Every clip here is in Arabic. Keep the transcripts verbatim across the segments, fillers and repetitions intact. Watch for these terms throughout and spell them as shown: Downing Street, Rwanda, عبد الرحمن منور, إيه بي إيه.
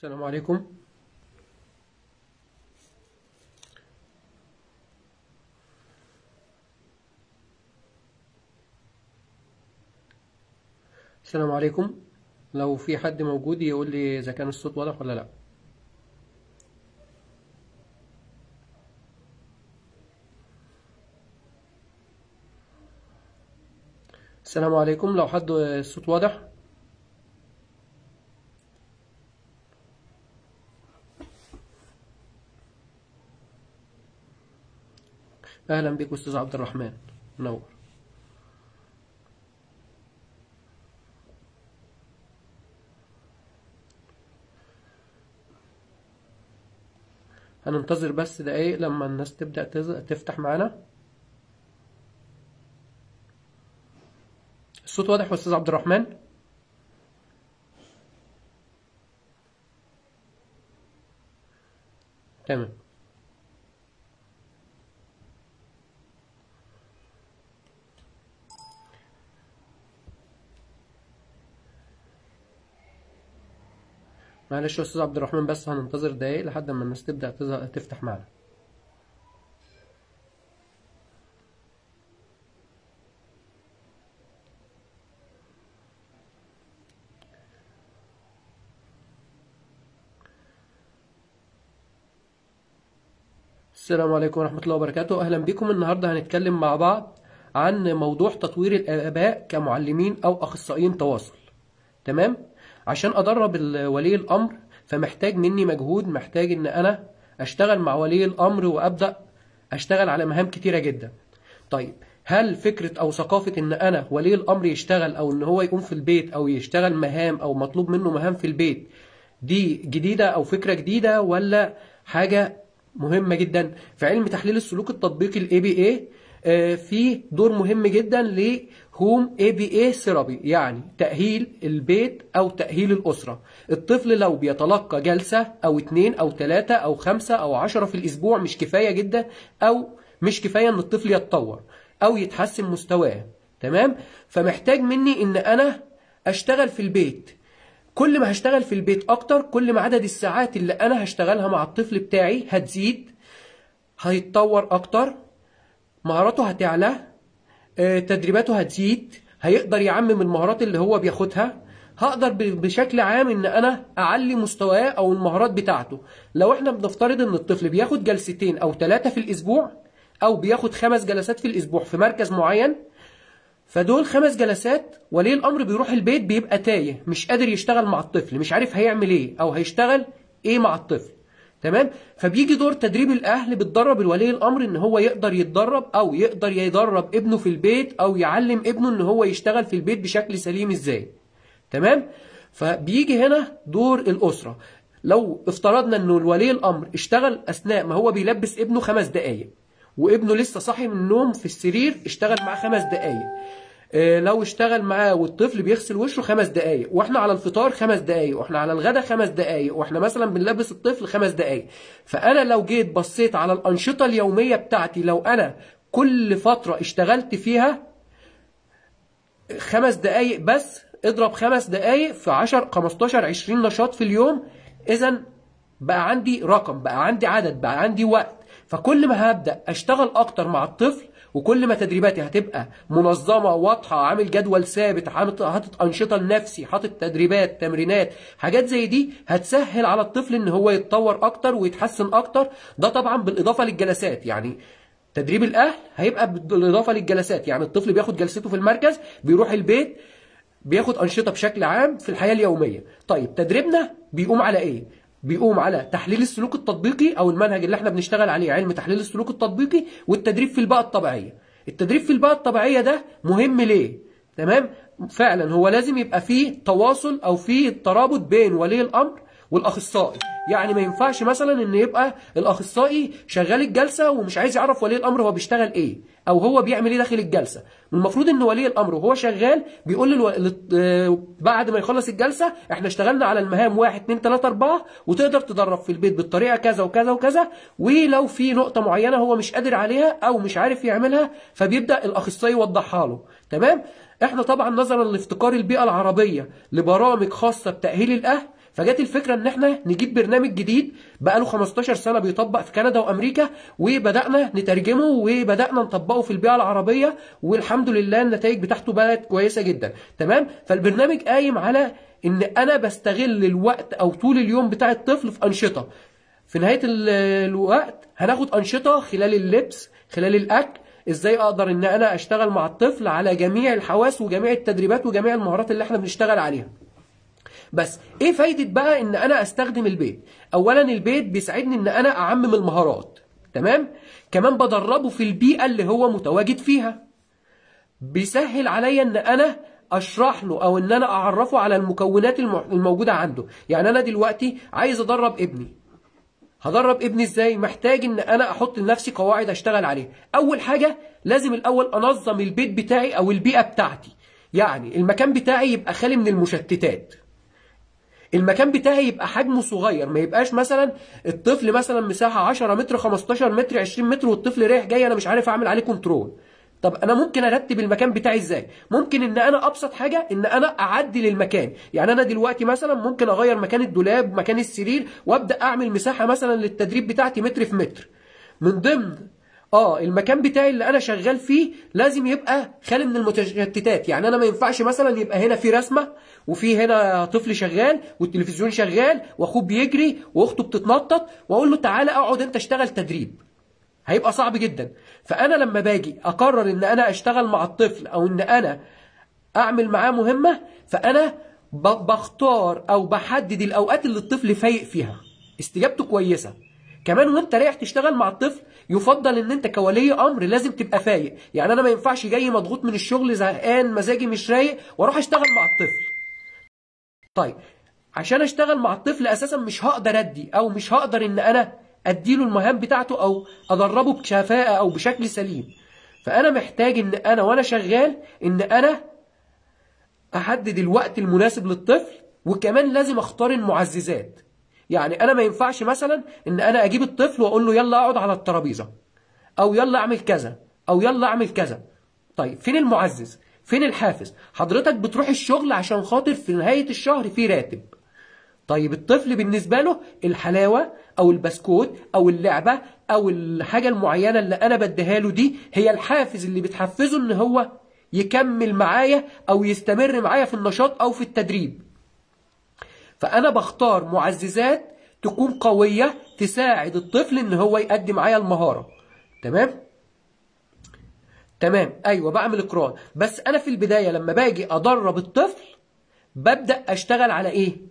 السلام عليكم. السلام عليكم. لو في حد موجود يقول لي اذا كان الصوت واضح ولا لا. السلام عليكم. لو حد الصوت واضح. اهلا بك استاذ عبد الرحمن منور. هننتظر بس دقايق لما الناس تبدأ تفتح معانا. الصوت واضح يا استاذ عبد الرحمن؟ تمام. معلش يا استاذ عبد الرحمن بس هننتظر دقايق لحد ما الناس تبدأ تفتح معنا. السلام عليكم ورحمة الله وبركاته. أهلا بكم. النهاردة هنتكلم مع بعض عن موضوع تطوير الآباء كمعلمين أو أخصائيين تواصل. تمام؟ عشان أدرب ولي الأمر فمحتاج مني مجهود، محتاج إن أنا أشتغل مع ولي الأمر وأبدأ أشتغل على مهام كتيرة جدا. طيب هل فكرة أو ثقافة إن أنا ولي الأمر يشتغل أو إن هو يقوم في البيت أو يشتغل مهام أو مطلوب منه مهام في البيت دي جديدة أو فكرة جديدة ولا حاجة مهمة جدا؟ في علم تحليل السلوك التطبيقي ال إيه بي إيه في دور مهم جدا لهوم إيه بي إيه ثيرابي، يعني تأهيل البيت أو تأهيل الأسرة. الطفل لو بيتلقى جلسة أو اتنين أو تلاتة أو خمسة أو عشرة في الأسبوع مش كفاية جدا، أو مش كفاية إن الطفل يتطور أو يتحسن مستواه. تمام؟ فمحتاج مني إن أنا أشتغل في البيت. كل ما هشتغل في البيت أكتر كل ما عدد الساعات اللي أنا هشتغلها مع الطفل بتاعي هتزيد، هيتطور أكتر، مهاراته هتعلى، تدريباته هتزيد، هيقدر يعمم المهارات اللي هو بياخدها، هقدر بشكل عام ان انا اعلي مستواه او المهارات بتاعته. لو احنا بنفترض ان الطفل بياخد جلستين او ثلاثة في الاسبوع او بياخد خمس جلسات في الاسبوع في مركز معين، فدول خمس جلسات ولي الامر بيروح البيت بيبقى تايه، مش قادر يشتغل مع الطفل، مش عارف هيعمل ايه او هيشتغل ايه مع الطفل. تمام؟ فبيجي دور تدريب الاهل، بتدرب الولي الامر ان هو يقدر يتدرب او يقدر يدرب ابنه في البيت او يعلم ابنه ان هو يشتغل في البيت بشكل سليم ازاي. تمام؟ فبيجي هنا دور الاسره. لو افترضنا ان الولي الامر اشتغل اثناء ما هو بيلبس ابنه خمس دقائق وابنه لسه صاحي من النوم في السرير، اشتغل معاه خمس دقائق. لو اشتغل معاه والطفل بيغسل وشه خمس دقايق، واحنا على الفطار خمس دقايق، واحنا على الغدا خمس دقايق، واحنا مثلا بنلبس الطفل خمس دقايق. فانا لو جيت بصيت على الانشطه اليوميه بتاعتي، لو انا كل فتره اشتغلت فيها خمس دقايق بس، اضرب خمس دقايق في عشرة خمستاشر عشرين نشاط في اليوم، اذا بقى عندي رقم، بقى عندي عدد، بقى عندي وقت. فكل ما هبدا اشتغل اكتر مع الطفل وكل ما تدريباتي هتبقى منظمه واضحه، عامل جدول ثابت، حاطط انشطه لنفسي، حاطط تدريبات، تمرينات، حاجات زي دي، هتسهل على الطفل ان هو يتطور اكتر ويتحسن اكتر. ده طبعا بالاضافه للجلسات، يعني تدريب الاهل هيبقى بالاضافه للجلسات، يعني الطفل بياخد جلسته في المركز، بيروح البيت بياخد انشطه بشكل عام في الحياه اليوميه. طيب تدريبنا بيقوم على ايه؟ بيقوم على تحليل السلوك التطبيقي او المنهج اللي احنا بنشتغل عليه، علم تحليل السلوك التطبيقي، والتدريب في البيئة الطبيعية. التدريب في البيئة الطبيعية ده مهم ليه؟ تمام؟ فعلا هو لازم يبقى فيه تواصل او فيه ترابط بين ولي الامر والاخصائي، يعني ما ينفعش مثلا ان يبقى الاخصائي شغال الجلسة ومش عايز يعرف ولي الامر هو بيشتغل ايه او هو بيعمل ايه داخل الجلسة. المفروض ان ولي الامر وهو شغال بيقول للو... بعد ما يخلص الجلسه احنا اشتغلنا على المهام واحد اتنين تلاته اربعه، وتقدر تدرب في البيت بالطريقه كذا وكذا وكذا، ولو في نقطه معينه هو مش قادر عليها او مش عارف يعملها فبيبدا الاخصائي يوضحها له. تمام؟ احنا طبعا نظرا لافتقار البيئه العربيه لبرامج خاصه بتاهيل الاهل فجت الفكره ان احنا نجيب برنامج جديد بقى له خمستاشر سنه بيطبق في كندا وامريكا، وبدانا نترجمه وبدانا نطبقه في البيئه العربيه، والحمد لله النتائج بتاعته بقت كويسه جدا. تمام، فالبرنامج قايم على ان انا بستغل الوقت او طول اليوم بتاع الطفل في انشطه. في نهايه الوقت هناخد انشطه خلال اللبس، خلال الاكل، ازاي اقدر ان انا اشتغل مع الطفل على جميع الحواس وجميع التدريبات وجميع المهارات اللي احنا بنشتغل عليها. بس ايه فايده بقى ان انا استخدم البيت؟ اولا البيت بيساعدني ان انا اعمم المهارات، تمام؟ كمان بدربه في البيئه اللي هو متواجد فيها، بيسهل عليا ان انا اشرح له او ان انا اعرفه على المكونات الموجوده عنده. يعني انا دلوقتي عايز ادرب ابني، هدرب ابني ازاي؟ محتاج ان انا احط لنفسي قواعد اشتغل عليها. اول حاجه لازم الاول انظم البيت بتاعي او البيئه بتاعتي، يعني المكان بتاعي يبقى خالي من المشتتات، المكان بتاعي يبقى حجمه صغير، ما يبقاش مثلا الطفل مثلا مساحه عشرة متر، خمستاشر متر، عشرين متر، والطفل رايح جاي انا مش عارف اعمل عليه كنترول. طب انا ممكن ارتب المكان بتاعي ازاي؟ ممكن ان انا ابسط حاجه ان انا اعدل المكان. يعني انا دلوقتي مثلا ممكن اغير مكان الدولاب، مكان السرير، وابدا اعمل مساحه مثلا للتدريب بتاعتي متر في متر. من ضمن اه المكان بتاعي اللي انا شغال فيه لازم يبقى خالي من المتشتتات. يعني انا ما ينفعش مثلا يبقى هنا في رسمه، وفي هنا طفل شغال، والتلفزيون شغال، واخوه بيجري، واخته بتتنطط، واقول له تعالى اقعد انت اشتغل تدريب، هيبقى صعب جدا. فأنا لما باجي أقرر إن أنا أشتغل مع الطفل أو إن أنا أعمل معاه مهمة، فأنا بختار أو بحدد الأوقات اللي الطفل فايق فيها، استجابته كويسة. كمان وأنت رايح تشتغل مع الطفل يفضل إن أنت كولي أمر لازم تبقى فايق. يعني أنا ما ينفعش جاي مضغوط من الشغل، زهقان، مزاجي مش رايق، وأروح أشتغل مع الطفل. طيب عشان أشتغل مع الطفل أساسا مش هقدر أدي أو مش هقدر إن أنا اديله المهام بتاعته او ادربه بكفاءه او بشكل سليم. فانا محتاج ان انا وانا شغال ان انا احدد الوقت المناسب للطفل، وكمان لازم اختار المعززات. يعني انا ما ينفعش مثلا ان انا اجيب الطفل واقول له يلا اقعد على الترابيزه، او يلا اعمل كذا، او يلا اعمل كذا. طيب فين المعزز؟ فين الحافز؟ حضرتك بتروح الشغل عشان خاطر في نهايه الشهر في راتب. طيب الطفل بالنسبه له الحلاوه او البسكوت او اللعبه او الحاجه المعينه اللي انا بديها له دي هي الحافز اللي بتحفزه ان هو يكمل معايا او يستمر معايا في النشاط او في التدريب. فانا بختار معززات تكون قويه تساعد الطفل ان هو يقدم معايا المهاره. تمام؟ تمام، ايوه بعمل اقران. بس انا في البدايه لما باجي ادرب الطفل ببدا اشتغل على ايه؟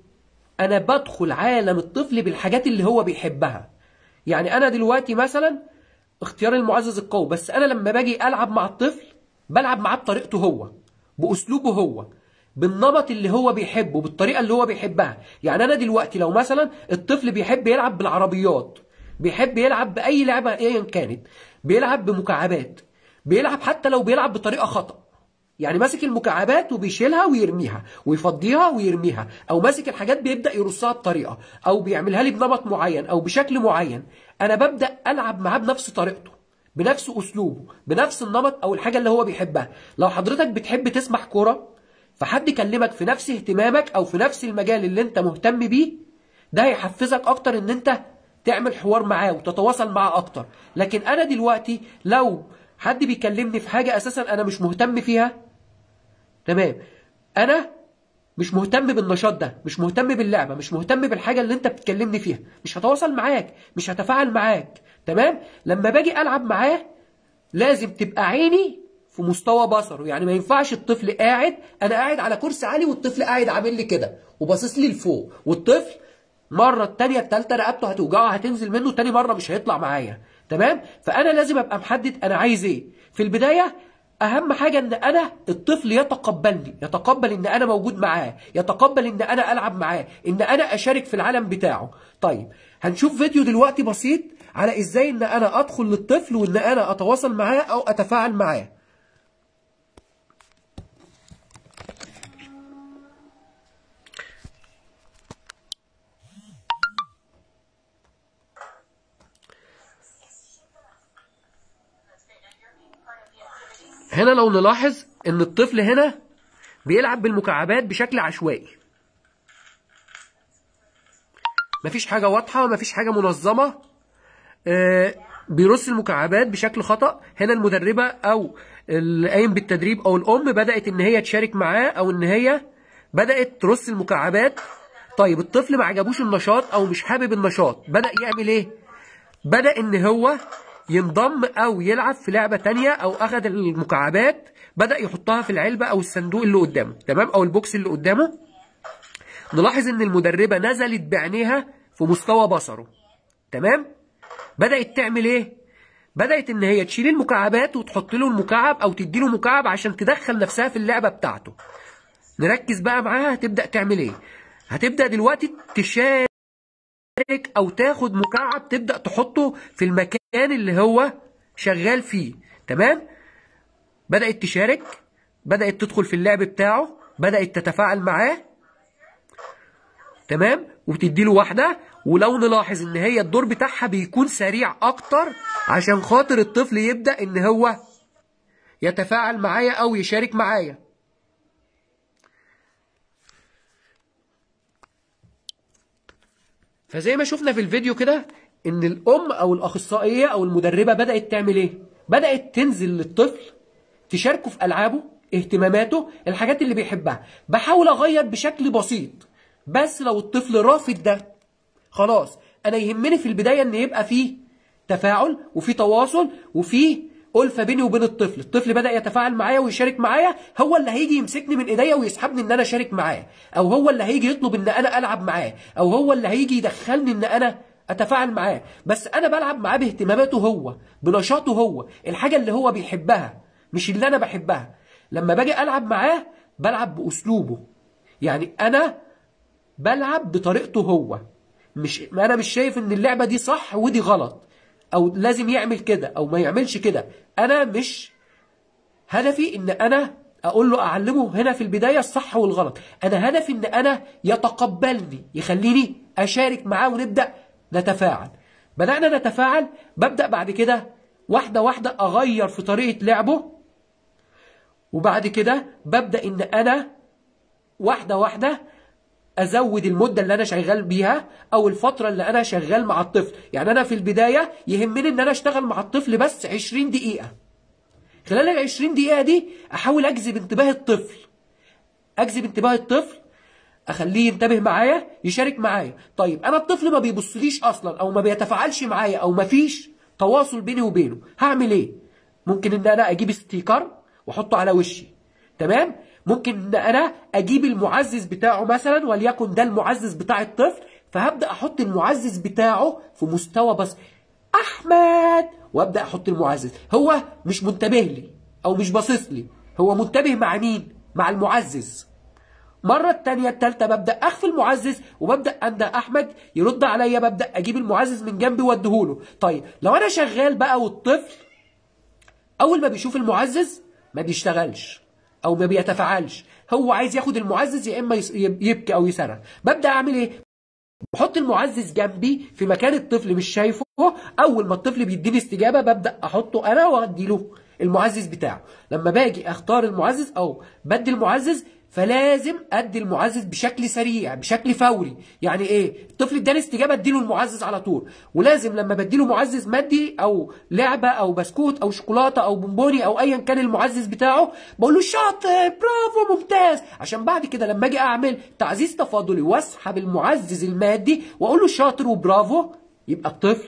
أنا بدخل عالم الطفل بالحاجات اللي هو بيحبها. يعني أنا دلوقتي مثلا اختيار المعزز القوي، بس أنا لما باجي ألعب مع الطفل بلعب معاه بطريقته هو، بأسلوبه هو، بالنمط اللي هو بيحبه، بالطريقة اللي هو بيحبها. يعني أنا دلوقتي لو مثلا الطفل بيحب يلعب بالعربيات، بيحب يلعب بأي لعبة أيا كانت، بيلعب بمكعبات، بيلعب حتى لو بيلعب بطريقة خطأ، يعني ماسك المكعبات وبيشيلها ويرميها ويفضيها ويرميها، او ماسك الحاجات بيبدا يرصها بطريقه، او بيعملها لي بنمط معين او بشكل معين، انا ببدا العب معاه بنفس طريقته، بنفس اسلوبه، بنفس النمط او الحاجه اللي هو بيحبها. لو حضرتك بتحب تسمع كوره، فحد يكلمك في نفس اهتمامك او في نفس المجال اللي انت مهتم بيه، ده هيحفزك اكتر ان انت تعمل حوار معاه وتتواصل معاه اكتر. لكن انا دلوقتي لو حد بيكلمني في حاجه اساسا انا مش مهتم فيها، تمام، انا مش مهتم بالنشاط ده، مش مهتم باللعبه، مش مهتم بالحاجه اللي انت بتكلمني فيها، مش هتواصل معاك، مش هتفاعل معاك. تمام، لما باجي العب معاه لازم تبقى عيني في مستوى بصره. يعني ما ينفعش الطفل قاعد، انا قاعد على كرسي عالي والطفل قاعد عامل لي كده وباصص لي لفوق، والطفل مره الثانيه الثالثه رقبته هتوجعه، هتنزل منه، ثاني مره مش هيطلع معايا. تمام، فانا لازم ابقى محدد انا عايز ايه في البدايه. اهم حاجه ان انا الطفل يتقبلني، يتقبل ان انا موجود معاه، يتقبل ان انا العب معاه، ان انا اشارك في العالم بتاعه. طيب هنشوف فيديو دلوقتي بسيط على ازاي ان انا ادخل للطفل وان انا اتواصل معاه او اتفاعل معاه. هنا لو نلاحظ ان الطفل هنا بيلعب بالمكعبات بشكل عشوائي، مفيش حاجه واضحه، مفيش حاجه منظمه، آه بيرص المكعبات بشكل خطا. هنا المدربه او القايم بالتدريب او الام بدات ان هي تشارك معاه، او ان هي بدات ترص المكعبات. طيب الطفل ما عجبوش النشاط او مش حابب النشاط، بدا يعمل ايه؟ بدا ان هو ينضم او يلعب في لعبه ثانيه، او اخذ المكعبات بدا يحطها في العلبه او الصندوق اللي قدامه، تمام، او البوكس اللي قدامه. نلاحظ ان المدربه نزلت بعينيها في مستوى بصره، تمام. بدات تعمل ايه؟ بدات ان هي تشيل المكعبات وتحط له المكعب او تدي له مكعب عشان تدخل نفسها في اللعبه بتاعته. نركز بقى معاها هتبدا تعمل ايه. هتبدا دلوقتي تشارك او تاخد مكعب تبدا تحطه في المكان اللي هو شغال فيه، تمام. بدات تشارك، بدات تدخل في اللعب بتاعه، بدات تتفاعل معاه، تمام، وبتدي له واحده. ولو نلاحظ ان هي الدور بتاعها بيكون سريع اكتر عشان خاطر الطفل يبدا ان هو يتفاعل معايا او يشارك معايا. فزي ما شفنا في الفيديو كده ان الام او الاخصائيه او المدربه بدات تعمل ايه؟ بدات تنزل للطفل، تشاركه في العابه، اهتماماته، الحاجات اللي بيحبها. بحاول اغير بشكل بسيط، بس لو الطفل رافض ده خلاص. انا يهمني في البدايه ان يبقى فيه تفاعل وفي تواصل وفي ألفة بيني وبين الطفل. الطفل بدأ يتفاعل معايا ويشارك معايا، هو اللي هيجي يمسكني من ايديا ويسحبني ان انا اشارك معاه، او هو اللي هيجي يطلب ان انا العب معاه، او هو اللي هيجي يدخلني ان انا اتفاعل معاه. بس انا بلعب معاه باهتماماته هو، بنشاطه هو، الحاجة اللي هو بيحبها مش اللي انا بحبها. لما باجي العب معاه بلعب باسلوبه، يعني انا بلعب بطريقته هو، مش انا مش شايف ان اللعبة دي صح ودي غلط، او لازم يعمل كده او ما يعملش كده. انا مش هدفي ان انا اقول له اعلمه هنا في البدايه الصح والغلط، انا هدفي ان انا يتقبلني، يخليني اشارك معاه ونبدا نتفاعل. بدانا نتفاعل، ببدا بعد كده واحده واحده اغير في طريقه لعبه، وبعد كده ببدا ان انا واحده واحده ازود المده اللي انا شغال بيها او الفتره اللي انا شغال مع الطفل. يعني انا في البدايه يهمني ان انا اشتغل مع الطفل بس عشرين دقيقه. خلال ال عشرين دقيقه دي احاول اجذب انتباه الطفل، اجذب انتباه الطفل، اخليه ينتبه معايا، يشارك معايا. طيب انا الطفل ما بيبصليش اصلا او ما بيتفاعلش معايا او ما فيش تواصل بيني وبينه، هعمل ايه؟ ممكن ان انا اجيب ستيكر واحطه على وشي، تمام. ممكن ان انا اجيب المعزز بتاعه مثلا، وليكن ده المعزز بتاع الطفل، فهبدا احط المعزز بتاعه في مستوى بس احمد، وابدا احط المعزز. هو مش منتبه لي او مش باصص لي، هو منتبه مع مين؟ مع المعزز. مره الثانيه الثالثه ببدا اخفي المعزز وببدا اندى احمد يرد عليا، ببدا اجيب المعزز من جنبي واديهوله. طيب لو انا شغال بقى والطفل اول ما بيشوف المعزز ما بيشتغلش او ما بيتفاعلش، هو عايز ياخد المعزز يا اما يبكي او يصرخ، ببدا اعمل ايه؟ بحط المعزز جنبي في مكان الطفل مش شايفه، اول ما الطفل بيديني استجابه ببدا احطه انا وادي له المعزز بتاعه. لما باجي اختار المعزز او بدي المعزز فلازم ادي المعزز بشكل سريع، بشكل فوري. يعني ايه؟ الطفل اداني استجابه ادي له المعزز على طول. ولازم لما بدي له معزز مادي او لعبه او بسكوت او شوكولاته او بونبوني او ايا كان المعزز بتاعه، بقول له شاطر، برافو، ممتاز، عشان بعد كده لما اجي اعمل تعزيز تفاضلي واسحب المعزز المادي واقول له شاطر وبرافو، يبقى الطفل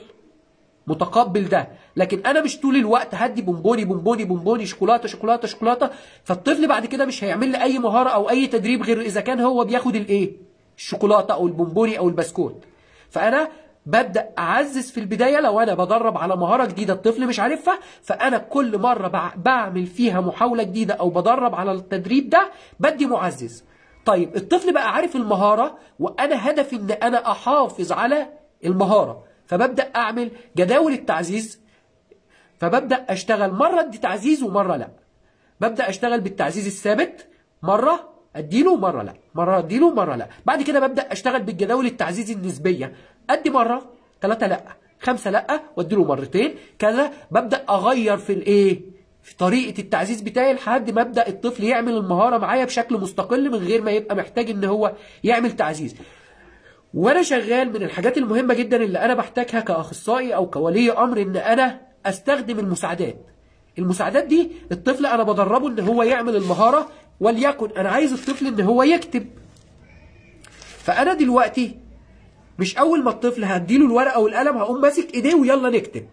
متقبل ده. لكن انا مش طول الوقت هدي بونبوني بونبوني بونبوني، شوكولاته شوكولاته شوكولاته، فالطفل بعد كده مش هيعمل لي اي مهاره او اي تدريب غير اذا كان هو بياخد الايه؟ الشوكولاته او البونبوني او البسكوت. فانا ببدا اعزز في البدايه. لو انا بدرب على مهاره جديده الطفل مش عارفها، فانا كل مره بعمل فيها محاوله جديده او بدرب على التدريب ده بدي معزز. طيب الطفل بقى عارف المهاره، وانا هدفي ان انا احافظ على المهاره، فببدأ أعمل جداول التعزيز، فببدأ أشتغل مرة أدي تعزيز ومرة لأ. ببدأ أشتغل بالتعزيز الثابت، مرة أديله ومرة لأ، مرة أديله ومرة لأ. بعد كده ببدأ أشتغل بالجداول التعزيز النسبية، أدي مرة، ثلاثة لأ، خمسة لأ، وأديله مرتين، كذا. ببدأ أغير في الإيه؟ في طريقة التعزيز بتاعي لحد ما أبدأ الطفل يعمل المهارة معايا بشكل مستقل من غير ما يبقى محتاج إن هو يعمل تعزيز. وانا شغال من الحاجات المهمه جدا اللي انا بحتاجها كاخصائي او كولي امر ان انا استخدم المساعدات. المساعدات دي الطفل انا بدربه ان هو يعمل المهاره، وليكن انا عايز الطفل ان هو يكتب. فانا دلوقتي مش اول ما الطفل هديله الورقه والقلم هقوم ماسك ايديه ويلا نكتب.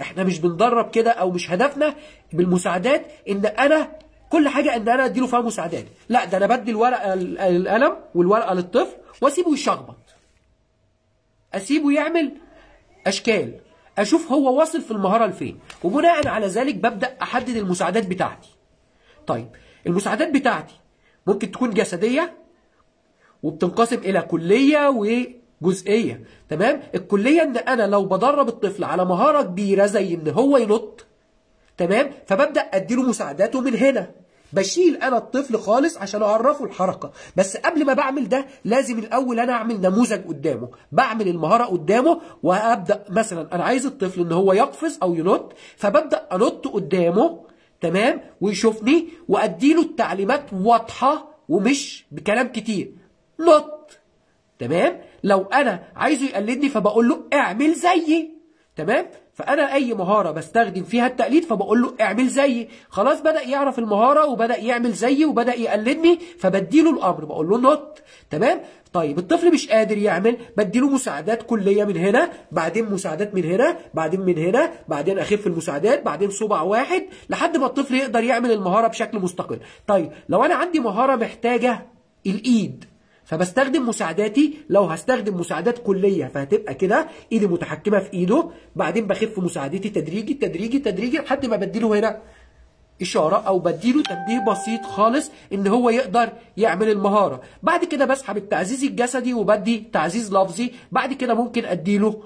احنا مش بندرب كده، او مش هدفنا بالمساعدات ان انا كل حاجه ان انا اديله فيها مساعدات، لا ده انا بدي الورقه القلم والورقه للطفل واسيبه يشخبط. اسيبه يعمل اشكال، اشوف هو واصل في المهاره لفين، وبناء على ذلك ببدا احدد المساعدات بتاعتي. طيب المساعدات بتاعتي ممكن تكون جسديه وبتنقسم الى كليه وجزئيه، تمام؟ الكليه ان انا لو بدرب الطفل على مهاره كبيره زي ان هو ينط، تمام؟ فببدا اديله مساعداته من هنا. بشيل انا الطفل خالص عشان اعرفه الحركه، بس قبل ما بعمل ده لازم الاول انا اعمل نموذج قدامه، بعمل المهاره قدامه وابدا مثلا انا عايز الطفل ان هو يقفز او ينط، فببدا انط قدامه، تمام؟ ويشوفني واديله التعليمات واضحه ومش بكلام كتير. نط، تمام؟ لو انا عايزه يقلدني فبقول له اعمل زيي، تمام؟ فأنا أي مهارة بستخدم فيها التقليد فبقول له اعمل زيي، خلاص بدأ يعرف المهارة وبدأ يعمل زيي وبدأ يقلدني، فبديله الأمر بقول له نط، تمام؟ طيب الطفل مش قادر يعمل، بديله مساعدات كلية من هنا، بعدين مساعدات من هنا، بعدين من هنا، بعدين أخف المساعدات، بعدين صبع واحد، لحد ما الطفل يقدر يعمل المهارة بشكل مستقل. طيب لو أنا عندي مهارة محتاجة الإيد فبستخدم مساعداتي، لو هستخدم مساعدات كليه فهتبقى كده ايدي متحكمه في ايده، بعدين بخف مساعدتي تدريجي تدريجي تدريجي لحد ما بديله هنا اشاره او بديله تنبيه بسيط خالص ان هو يقدر يعمل المهاره. بعد كده بسحب التعزيز الجسدي وبدي تعزيز لفظي، بعد كده ممكن اديله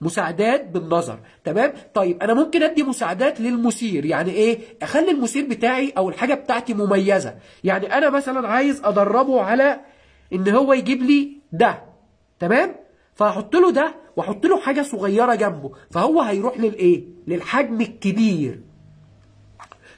مساعدات بالنظر، تمام؟ طيب انا ممكن ادي مساعدات للمثير، يعني ايه؟ اخلي المثير بتاعي او الحاجه بتاعتي مميزه، يعني انا مثلا عايز ادربه على ان هو يجيب لي ده، تمام؟ فهحط له ده واحط له حاجه صغيره جنبه، فهو هيروح للايه؟ للحجم الكبير.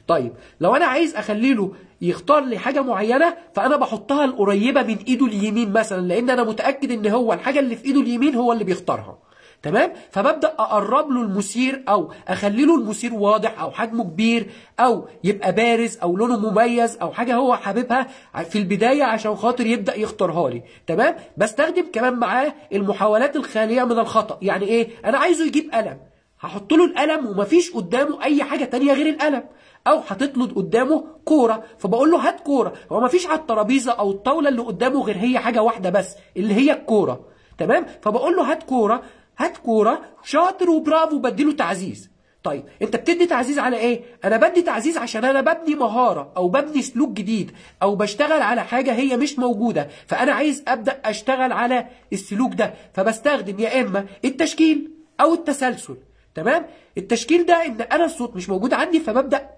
طيب لو انا عايز اخلي له يختار لي حاجه معينه فانا بحطها القريبه من ايده اليمين مثلا، لان انا متاكد ان هو الحاجه اللي في ايده اليمين هو اللي بيختارها، تمام؟ فببدا اقرب له المثير او اخلي له المثير واضح او حجمه كبير او يبقى بارز او لونه مميز او حاجه هو حاببها في البدايه عشان خاطر يبدا يختارها لي، تمام؟ بستخدم كمان معاه المحاولات الخاليه من الخطا، يعني ايه؟ انا عايزه يجيب قلم، هحط له القلم ومفيش قدامه اي حاجه ثانيه غير القلم، او حاطط له قدامه كوره فبقول له هات كوره، هو مفيش على الترابيزه او الطاوله اللي قدامه غير هي حاجه واحده بس اللي هي الكوره، تمام؟ فبقول له هات كوره هات كوره، شاطر وبرافو، بديله تعزيز. طيب انت بتدي تعزيز على ايه؟ انا بدي تعزيز عشان انا ببني مهاره او ببني سلوك جديد او بشتغل على حاجه هي مش موجوده، فانا عايز ابدا اشتغل على السلوك ده، فبستخدم يا اما التشكيل او التسلسل، تمام؟ التشكيل ده ان انا الصوت مش موجود عندي فببدا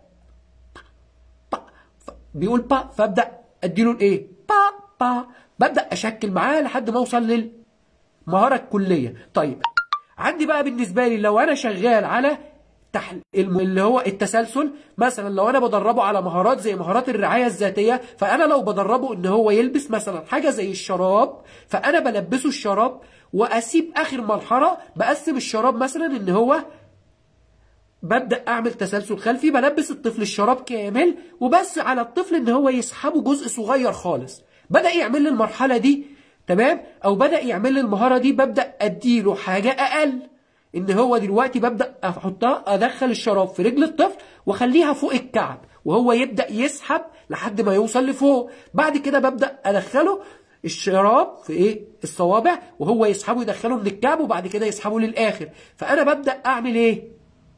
با با بيقول با، فابدا اديله الايه؟ با با، ببدا اشكل معاه لحد ما اوصل لل مهارة كلية. طيب عندي بقى بالنسبة لي لو أنا شغال على تحل... اللي هو التسلسل، مثلا لو أنا بدربه على مهارات زي مهارات الرعاية الذاتية، فأنا لو بدربه إن هو يلبس مثلا حاجة زي الشراب، فأنا بلبسه الشراب وأسيب آخر مرحلة بقسم الشراب، مثلا إن هو ببدأ أعمل تسلسل خلفي، بلبس الطفل الشراب كامل وبس على الطفل إن هو يسحبه جزء صغير خالص، بدأ يعمل لي المرحلة دي، تمام؟ او بدأ يعمل لي المهارة دي ببدأ اديله حاجة اقل، ان هو دلوقتي ببدأ احطها ادخل الشراب في رجل الطفل واخليها فوق الكعب وهو يبدأ يسحب لحد ما يوصل لفوق، بعد كده ببدأ ادخله الشراب في ايه؟ الصوابع وهو يسحبه يدخله من الكعب وبعد كده يسحبه للاخر، فانا ببدأ اعمل ايه؟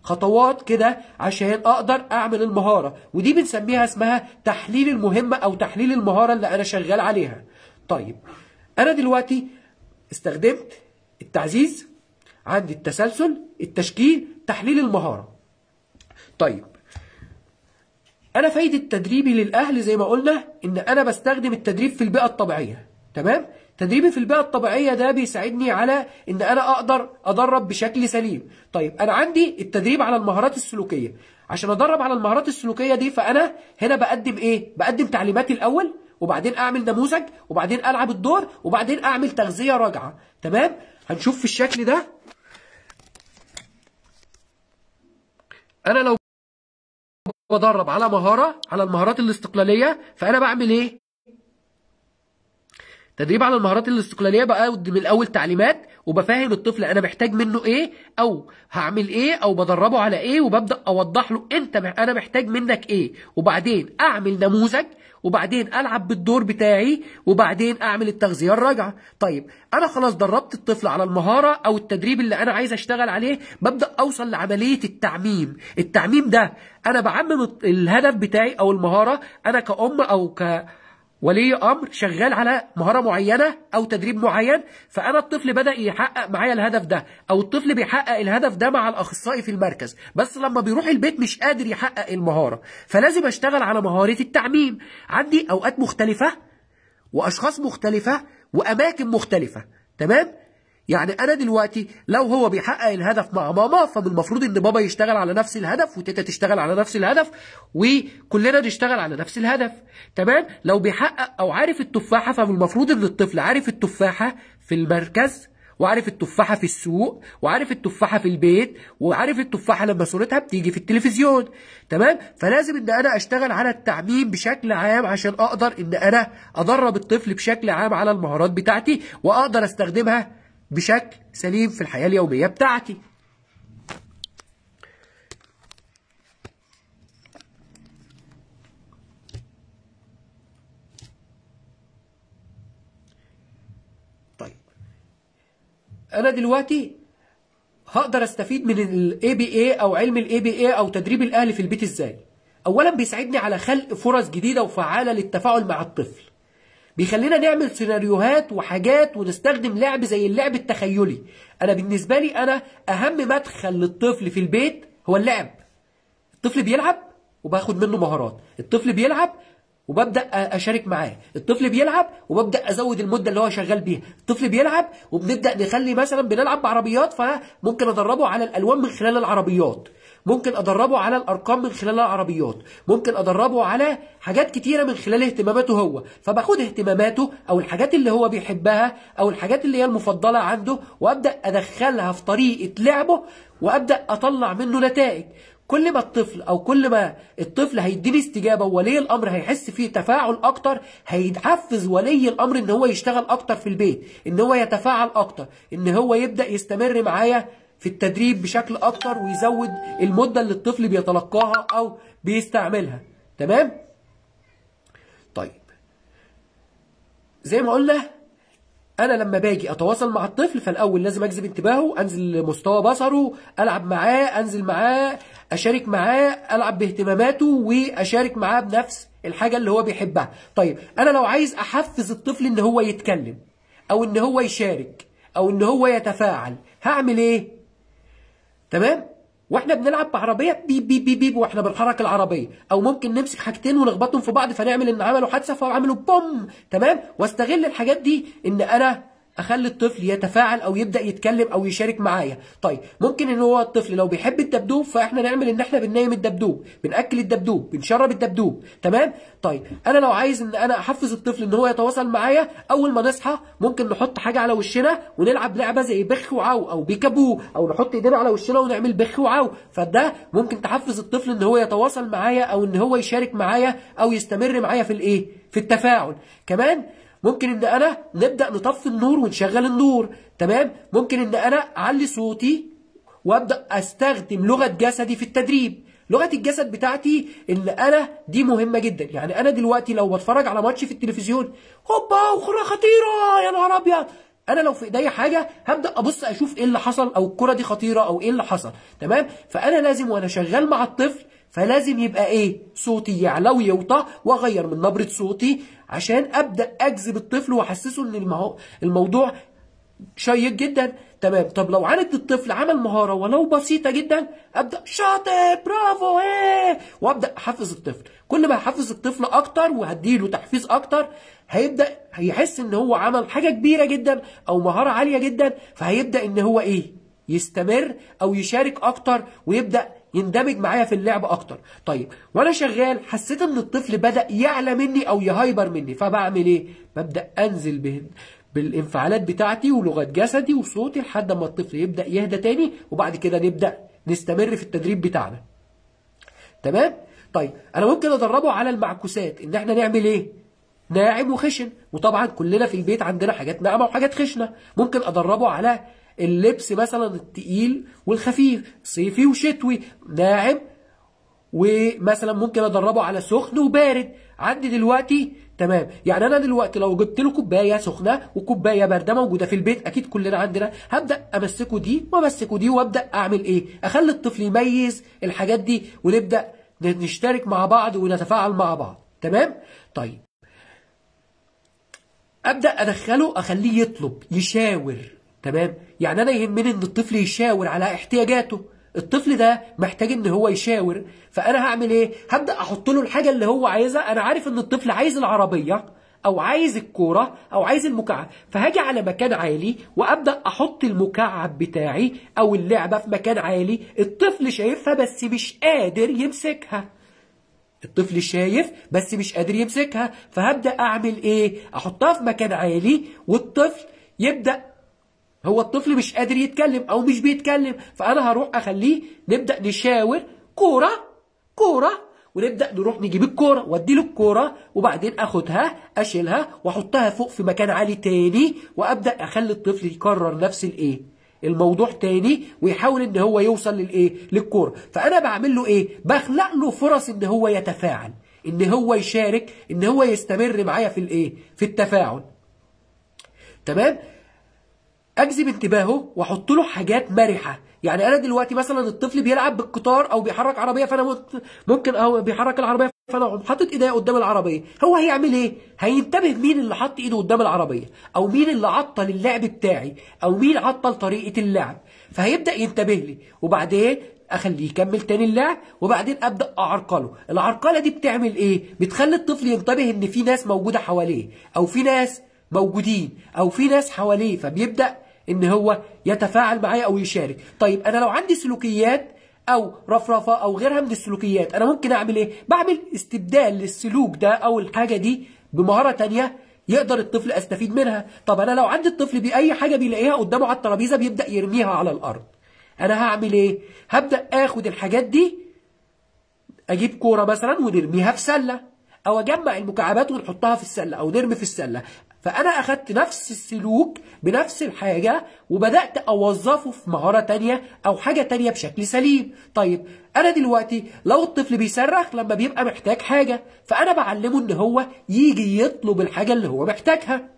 خطوات كده عشان اقدر اعمل المهارة، ودي بنسميها اسمها تحليل المهمة او تحليل المهارة اللي انا شغال عليها. طيب أنا دلوقتي استخدمت التعزيز، عندي التسلسل، التشكيل، تحليل المهارة. طيب أنا فايدة تدريبي للأهل زي ما قلنا إن أنا بستخدم التدريب في البيئة الطبيعية، تمام؟ تدريبي في البيئة الطبيعية ده بيساعدني على إن أنا أقدر أدرب بشكل سليم. طيب أنا عندي التدريب على المهارات السلوكية، عشان أدرب على المهارات السلوكية دي فأنا هنا بقدم إيه؟ بقدم تعليماتي الأول وبعدين اعمل نموذج، وبعدين العب الدور، وبعدين اعمل تغذيه راجعه. تمام؟ هنشوف في الشكل ده. انا لو بدرب على مهاره، على المهارات الاستقلاليه، فانا بعمل ايه؟ تدريب على المهارات الاستقلاليه، بقدم الاول تعليمات وبفهم الطفل انا محتاج منه ايه، او هعمل ايه، او بدربه على ايه، وببدا اوضح له انت انا محتاج منك ايه، وبعدين اعمل نموذج، وبعدين العب بالدور بتاعي، وبعدين اعمل التغذيه الراجعه. طيب انا خلاص دربت الطفل على المهاره او التدريب اللي انا عايز اشتغل عليه، ببدا اوصل لعمليه التعميم. التعميم ده انا بعمم الهدف بتاعي او المهاره. انا كأم او ك ولي امر شغال على مهاره معينه او تدريب معين، فانا الطفل بدا يحقق معايا الهدف ده، او الطفل بيحقق الهدف ده مع الاخصائي في المركز، بس لما بيروح البيت مش قادر يحقق المهاره، فلازم اشتغل على مهارة التعميم. عندي اوقات مختلفه واشخاص مختلفه واماكن مختلفه. تمام؟ يعني انا دلوقتي لو هو بيحقق الهدف مع ماما، فمن المفروض ان بابا يشتغل على نفس الهدف، وتيتا تشتغل على نفس الهدف، وكلنا نشتغل على نفس الهدف. تمام؟ لو بيحقق او عارف التفاحه، فمن المفروض ان الطفل عارف التفاحه في المركز، وعارف التفاحه في السوق، وعارف التفاحه في البيت، وعارف التفاحه لما صورتها بتيجي في التلفزيون. تمام؟ فلازم ان انا اشتغل على التعميم بشكل عام عشان اقدر ان انا ادرب الطفل بشكل عام على المهارات بتاعتي، واقدر استخدمها بشكل سليم في الحياة اليومية بتاعتي. طيب أنا دلوقتي هقدر أستفيد من ال إيه بي إيه أو علم ال إيه بي إيه أو تدريب الأهل في البيت إزاي؟ أولاً بيساعدني على خلق فرص جديدة وفعالة للتفاعل مع الطفل. بيخلينا نعمل سيناريوهات وحاجات، ونستخدم لعب زي اللعب التخيلي. انا بالنسبه لي انا اهم مدخل للطفل في البيت هو اللعب. الطفل بيلعب وباخد منه مهارات، الطفل بيلعب وببدا اشارك معاه، الطفل بيلعب وببدا ازود المده اللي هو شغال بيها، الطفل بيلعب وبنبدا نخلي مثلا بنلعب بعربيات، فممكن ادربه على الالوان من خلال العربيات، ممكن ادربه على الارقام من خلال العربيات، ممكن ادربه على حاجات كتيره من خلال اهتماماته هو، فباخد اهتماماته او الحاجات اللي هو بيحبها او الحاجات اللي هي المفضله عنده، وابدا ادخلها في طريقه لعبه، وابدا اطلع منه نتائج. كل ما الطفل او كل ما الطفل هيديني استجابه، وولي الامر هيحس فيه تفاعل اكتر، هيتحفز ولي الامر ان هو يشتغل اكتر في البيت، ان هو يتفاعل اكتر، ان هو يبدا يستمر معايا في التدريب بشكل اكتر، ويزود المده اللي الطفل بيتلقاها او بيستعملها. تمام؟ طيب زي ما قلنا، انا لما باجي اتواصل مع الطفل، فالاول لازم اجذب انتباهه، انزل لمستوى بصره، العب معاه، انزل معاه، اشارك معاه، العب باهتماماته، واشارك معاه بنفس الحاجه اللي هو بيحبها. طيب انا لو عايز احفز الطفل ان هو يتكلم، او ان هو يشارك، او ان هو يتفاعل، هعمل ايه؟ تمام؟ واحنا بنلعب بعربيه بيب بيب بيب بيب واحنا بنحرك العربيه، او ممكن نمسك حاجتين ونخبطهم في بعض فنعمل ان عملوا حادثه فعملوا بوم. تمام؟ واستغل الحاجات دي ان انا اخلي الطفل يتفاعل او يبدا يتكلم او يشارك معايا. طيب ممكن ان هو الطفل لو بيحب الدبدوب، فاحنا نعمل ان احنا بننيم الدبدوب، بناكل الدبدوب، بنشرب الدبدوب. تمام؟ طيب انا لو عايز ان انا احفز الطفل ان هو يتواصل معايا، اول ما نصحى ممكن نحط حاجه على وشنا ونلعب لعبه زي بخ وعو او بيكابو، او نحط ايدينا على وشنا ونعمل بخ وعو، فده ممكن تحفز الطفل ان هو يتواصل معايا، او ان هو يشارك معايا، او يستمر معايا في الايه؟ في التفاعل. كمان ممكن ان انا نبدا نطفي النور ونشغل النور. تمام؟ ممكن ان انا اعلي صوتي، وابدا استخدم لغه جسدي في التدريب. لغه الجسد بتاعتي ان انا دي مهمه جدا. يعني انا دلوقتي لو بتفرج على ماتش في التلفزيون، هوبا وخرة خطيره يا نهار ابيض، انا لو في ايديا حاجه هبدا ابص اشوف ايه اللي حصل، او الكره دي خطيره، او ايه اللي حصل. تمام؟ فانا لازم وانا شغال مع الطفل، فلازم يبقى ايه؟ صوتي يعلى ويوطى، واغير من نبره صوتي عشان ابدا اجذب الطفل واحسسه ان المو... الموضوع شيق جدا. تمام؟ طب لو عند الطفل عمل مهاره ولو بسيطه جدا، ابدا شاطر برافو ايه، وابدا احفز الطفل. كل ما احفز الطفل اكتر وهديله تحفيز اكتر، هيبدا هيحس ان هو عمل حاجه كبيره جدا او مهاره عاليه جدا، فهيبدا ان هو ايه؟ يستمر او يشارك اكتر، ويبدا يندمج معايا في اللعب اكتر. طيب وانا شغال حسيت ان الطفل بدا يعلى مني او يهايبر مني، فبعمل ايه؟ ببدا انزل به بالانفعالات بتاعتي ولغه جسدي وصوتي لحد ما الطفل يبدا يهدى تاني، وبعد كده نبدا نستمر في التدريب بتاعنا. تمام؟ طيب انا ممكن ادربه على المعكوسات، ان احنا نعمل ايه؟ ناعم وخشن، وطبعا كلنا في البيت عندنا حاجات ناعمه وحاجات خشنه. ممكن ادربه على اللبس مثلا التقيل والخفيف، صيفي وشتوي، ناعم، ومثلا ممكن ادربه على سخن وبارد. عندي دلوقتي تمام، يعني انا دلوقتي لو جبت له كوبايه سخنه وكوبايه بارده موجوده في البيت، اكيد كلنا عندنا، هبدا امسكه دي وامسكه دي وابدا اعمل ايه؟ اخلي الطفل يميز الحاجات دي، ونبدا نشترك مع بعض ونتفاعل مع بعض. تمام؟ طيب ابدا ادخله، اخليه يطلب، يشاور. تمام؟ يعني انا يهمني ان الطفل يشاور على احتياجاته، الطفل ده محتاج ان هو يشاور، فانا هعمل ايه؟ هبدا احط له الحاجه اللي هو عايزها. انا عارف ان الطفل عايز العربيه او عايز الكوره او عايز المكعب، فهاجي على مكان عالي وابدا احط المكعب بتاعي او اللعبه في مكان عالي، الطفل شايفها بس مش قادر يمسكها. الطفل شايف بس مش قادر يمسكها، فهبدا اعمل ايه؟ احطها في مكان عالي، والطفل يبدا، هو الطفل مش قادر يتكلم او مش بيتكلم، فانا هروح اخليه نبدا نشاور كوره كوره، ونبدا نروح نجيب الكوره وادي له الكوره، وبعدين اخدها اشيلها واحطها فوق في مكان عالي تاني، وابدا اخلي الطفل يكرر نفس الايه؟ الموضوع تاني، ويحاول ان هو يوصل للايه؟ للكوره. فانا بعمل له ايه؟ بخلق له فرص ان هو يتفاعل، ان هو يشارك، ان هو يستمر معايا في الايه؟ في التفاعل. تمام؟ اجذب انتباهه واحط له حاجات مرحه، يعني انا دلوقتي مثلا الطفل بيلعب بالقطار او بيحرك عربيه، فانا ممكن او بيحرك العربيه، فانا اقوم حاطط ايديه قدام العربيه، هو هيعمل ايه؟ هينتبه مين اللي حط ايده قدام العربيه، او مين اللي عطل اللعب بتاعي، او مين عطل طريقه اللعب، فهيبدا ينتبه لي، وبعدين اخليه يكمل تاني اللعب، وبعدين ابدا اعرقله. العرقله دي بتعمل ايه؟ بتخلي الطفل ينتبه ان في ناس موجوده حواليه، او في ناس موجودين، او في ناس حواليه، فبيبدا ان هو يتفاعل معايا او يشارك. طيب انا لو عندي سلوكيات او رفرفه او غيرها من السلوكيات، انا ممكن اعمل ايه؟ بعمل استبدال للسلوك ده او الحاجه دي بمهاره ثانيه يقدر الطفل استفيد منها. طب انا لو عندي الطفل باي حاجه بيلاقيها قدامه على الترابيزه بيبدا يرميها على الارض، انا هعمل ايه؟ هبدا اخد الحاجات دي، اجيب كوره مثلا ونرميها في سله، او اجمع المكعبات ونحطها في السله، او نرمي في السله. فأنا أخدت نفس السلوك بنفس الحاجة وبدأت أوظفه في مهارة تانية أو حاجة تانية بشكل سليم. طيب أنا دلوقتي لو الطفل بيصرخ لما بيبقى محتاج حاجة، فأنا بعلمه إن هو يجي يطلب الحاجة اللي هو محتاجها.